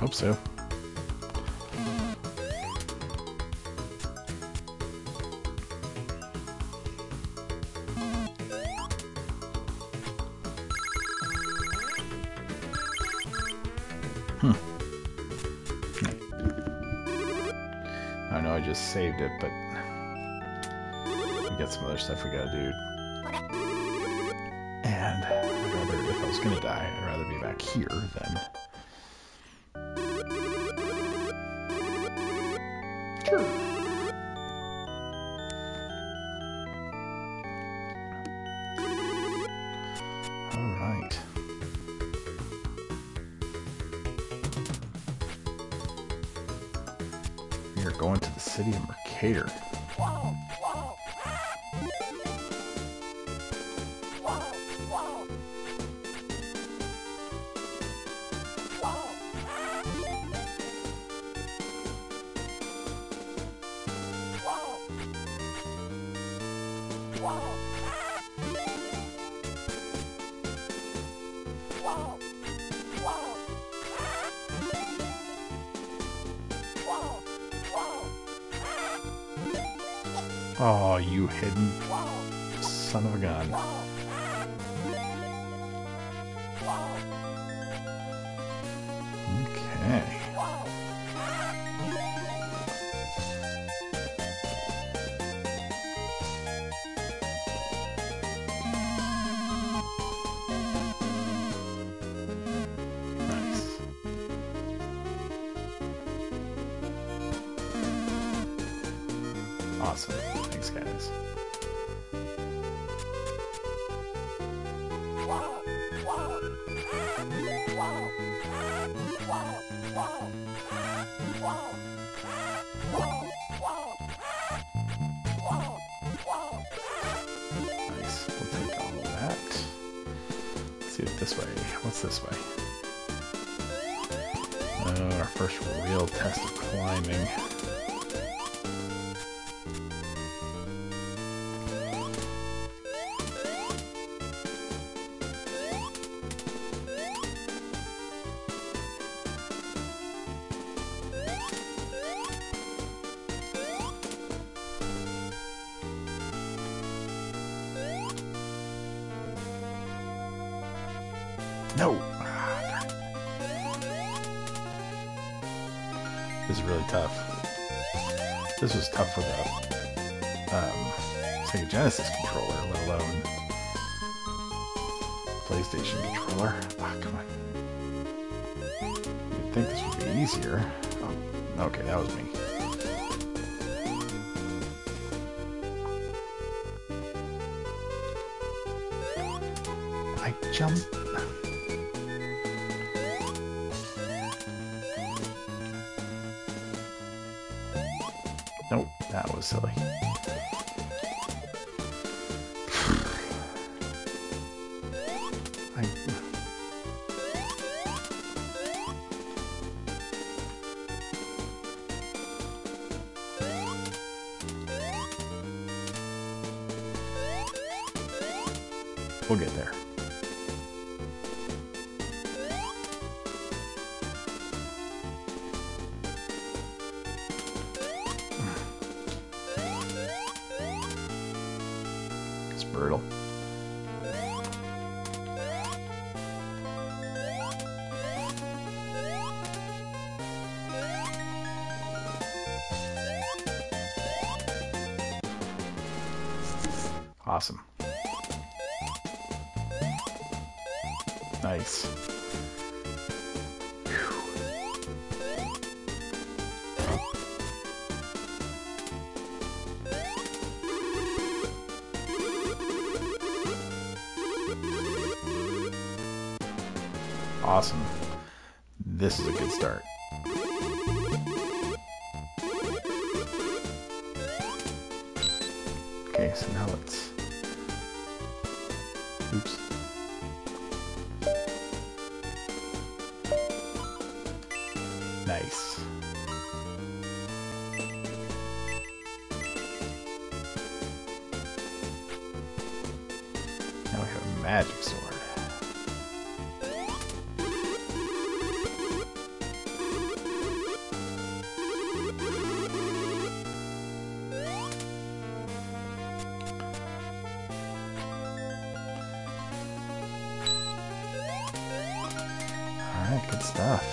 Hope so. I just saved it, but we got some other stuff we gotta do. And I'd rather, if I was gonna die, I'd rather be back here than... Sure. All right. We are going to the city of Mercator. Oh, you hidden son of a gun. Okay. No! Ah, this is really tough. This was tough with a um, Sega Genesis controller, let alone PlayStation controller. Ah, oh, come on. You'd think this would be easier. Oh, okay, that was me. I jumped. That was silly. I... We'll get there. Awesome. Nice. Whew. Awesome. This is a good start. Okay, so now let's... Oops. Nice. Now we have a magic sword. Stuff.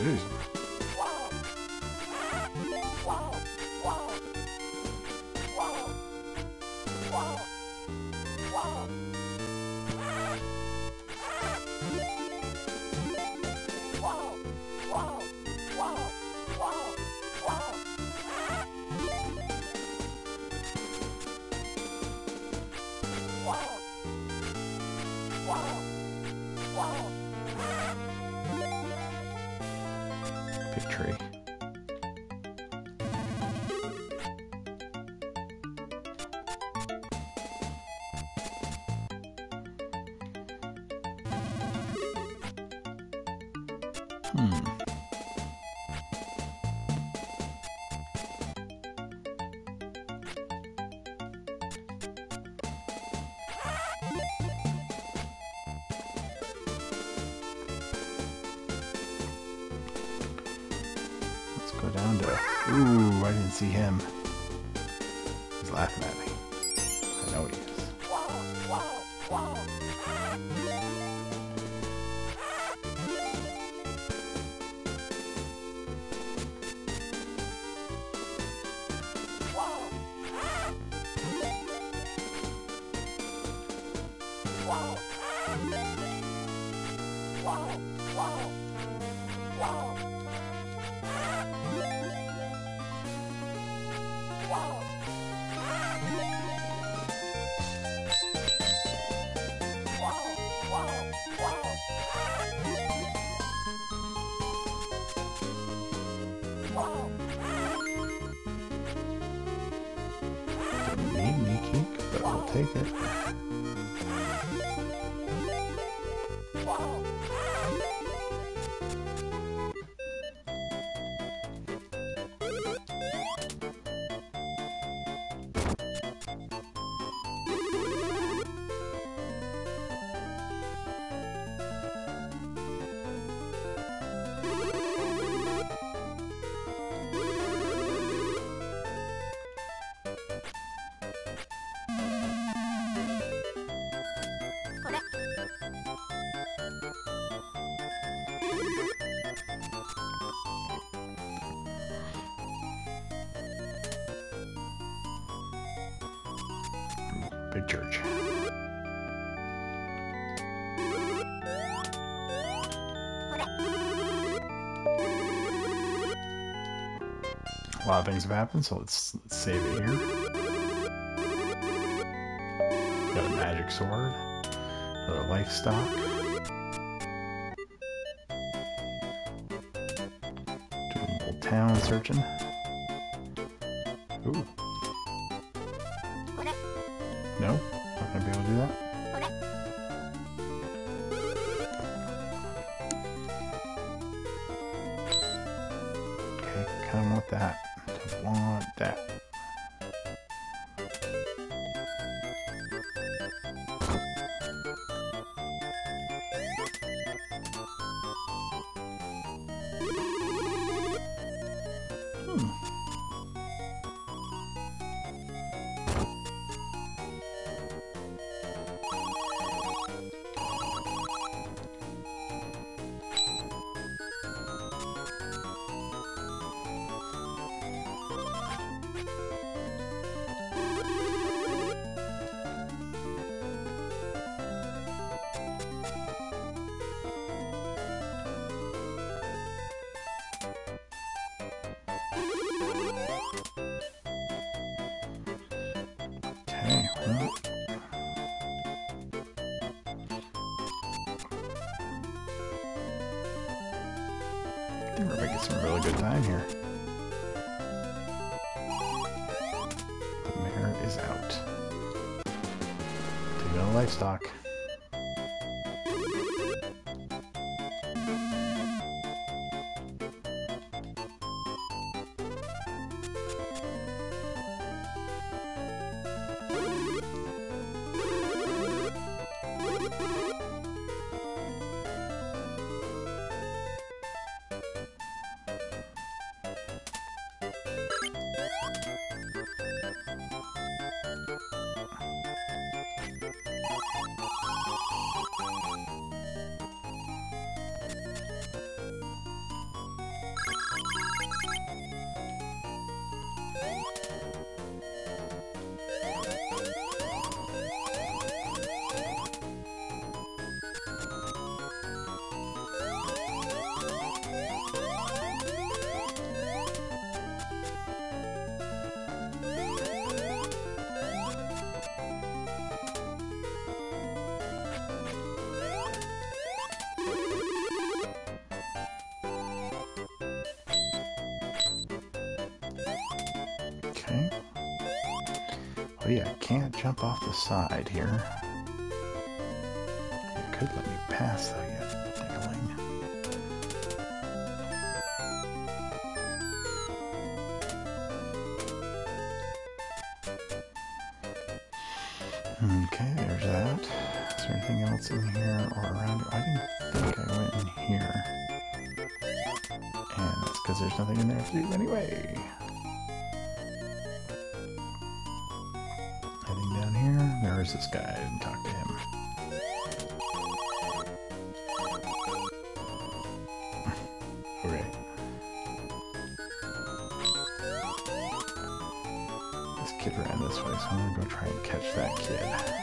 Jeez. See him. He's laughing at me. I know he is. Wow. Didn't need me, Keek, but we'll take it. A lot of things have happened, so let's, let's save it here. Got a magic sword, another life stock. Doing a little town searching. Ooh. No? Not gonna be able to do that? We're making some really good time here. The mare is out. Taking on livestock. Oh yeah, I can't jump off the side here. It could let me pass though yet. Dangling. Okay, there's that. Is there anything else in here or around? I didn't think I went in here. And that's because there's nothing in there to do anyway. Heading down here. There is this guy. I didn't talk to him. Okay. This kid ran this way, so I'm gonna go try and catch that kid.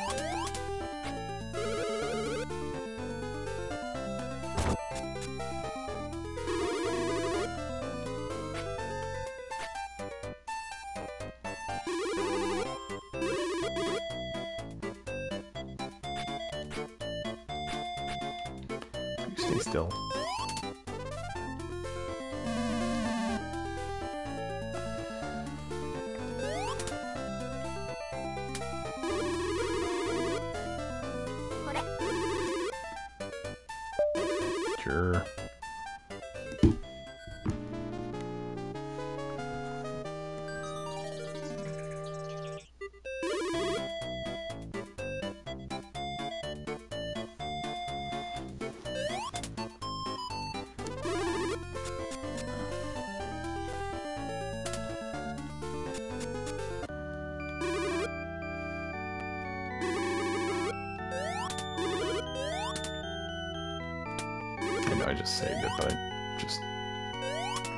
I just saved it, but I just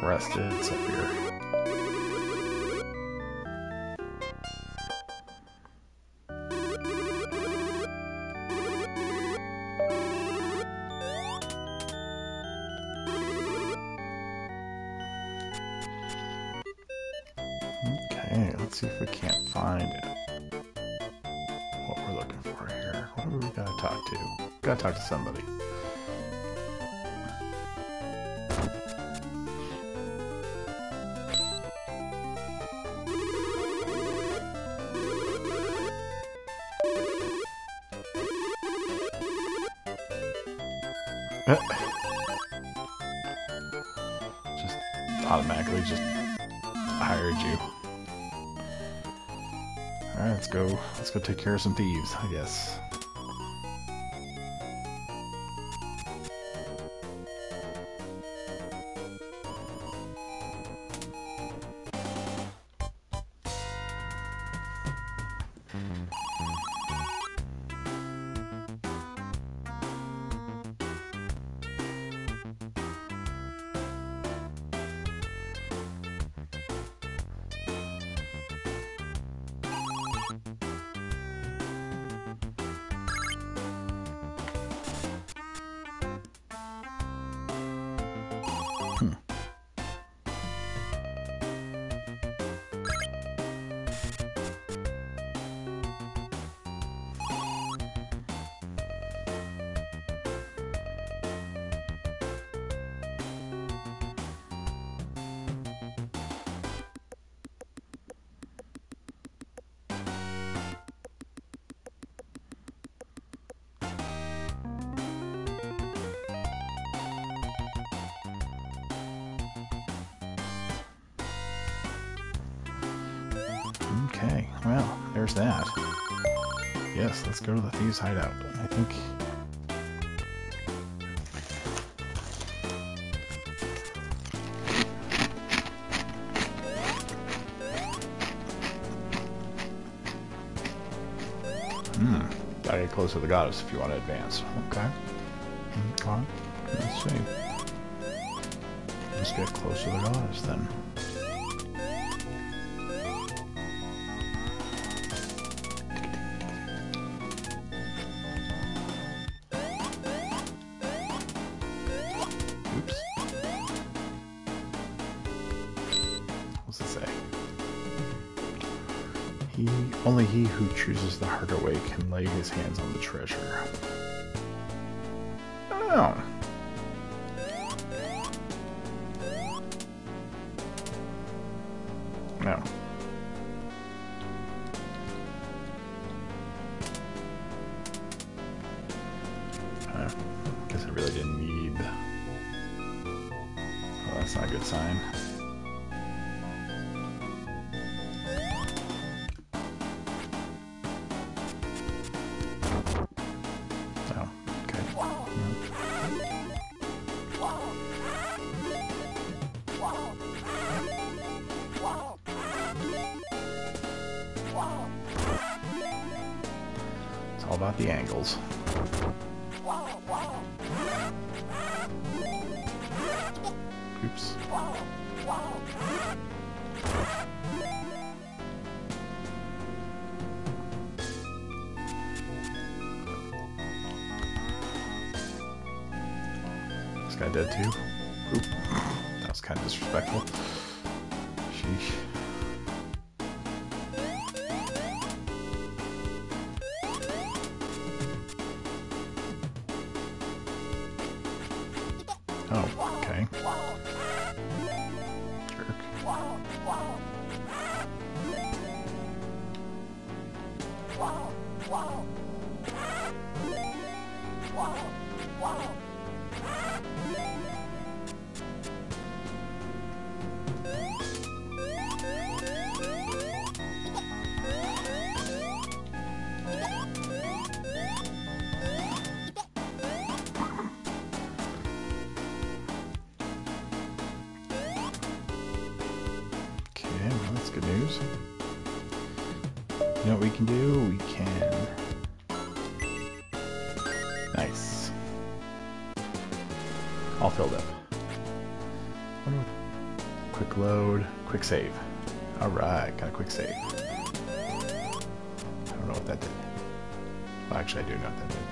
rested, so here. Okay, let's see if we can't find it. What we're looking for here. What do we gotta talk to? Gotta talk to somebody. Just automatically just hired you. Alright, let's go. Let's go take care of some thieves, I guess. Okay, well, there's that. Yes, let's go to the Thieves' Hideout. I think... Hmm, gotta get close to the goddess if you want to advance. Okay. Okay, let's see. Let's get close to the goddess then. Only he who chooses the harder way can lay his hands on the treasure. Oh. No. That's not a good sign. You know what we can do? We can... Nice. All filled up. Quick load, quick save. Alright, got a quick save. I don't know what that did. Well, actually, I do know what that did.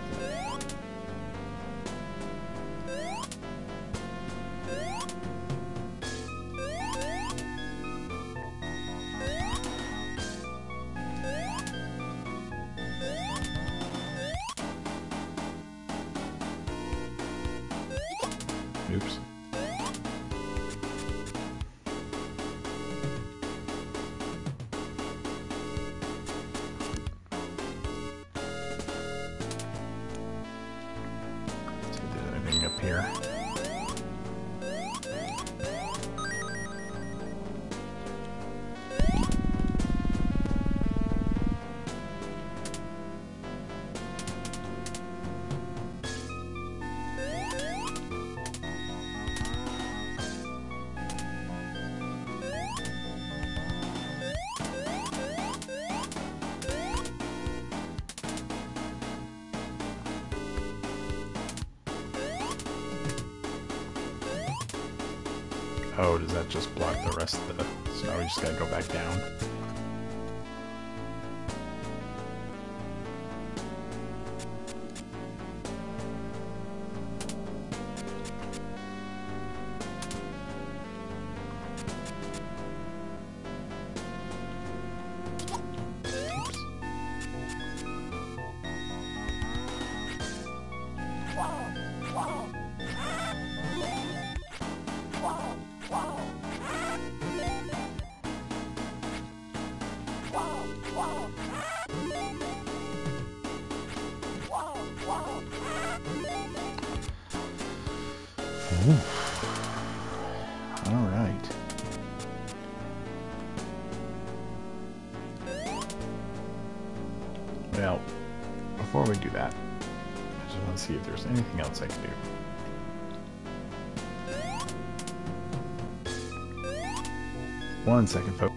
See if there's anything else I can do. One second, folks.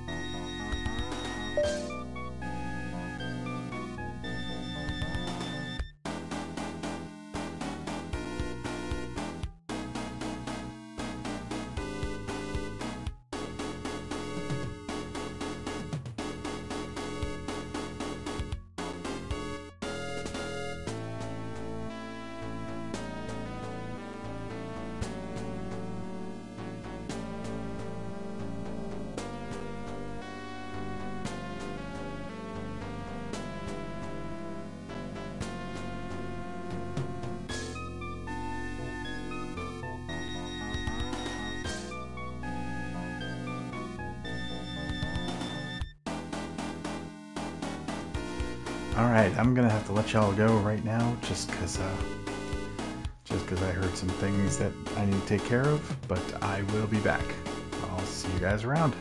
Alright, I'm gonna have to let y'all go right now, just cause, uh, just because I heard some things that I need to take care of, but I will be back. I'll see you guys around.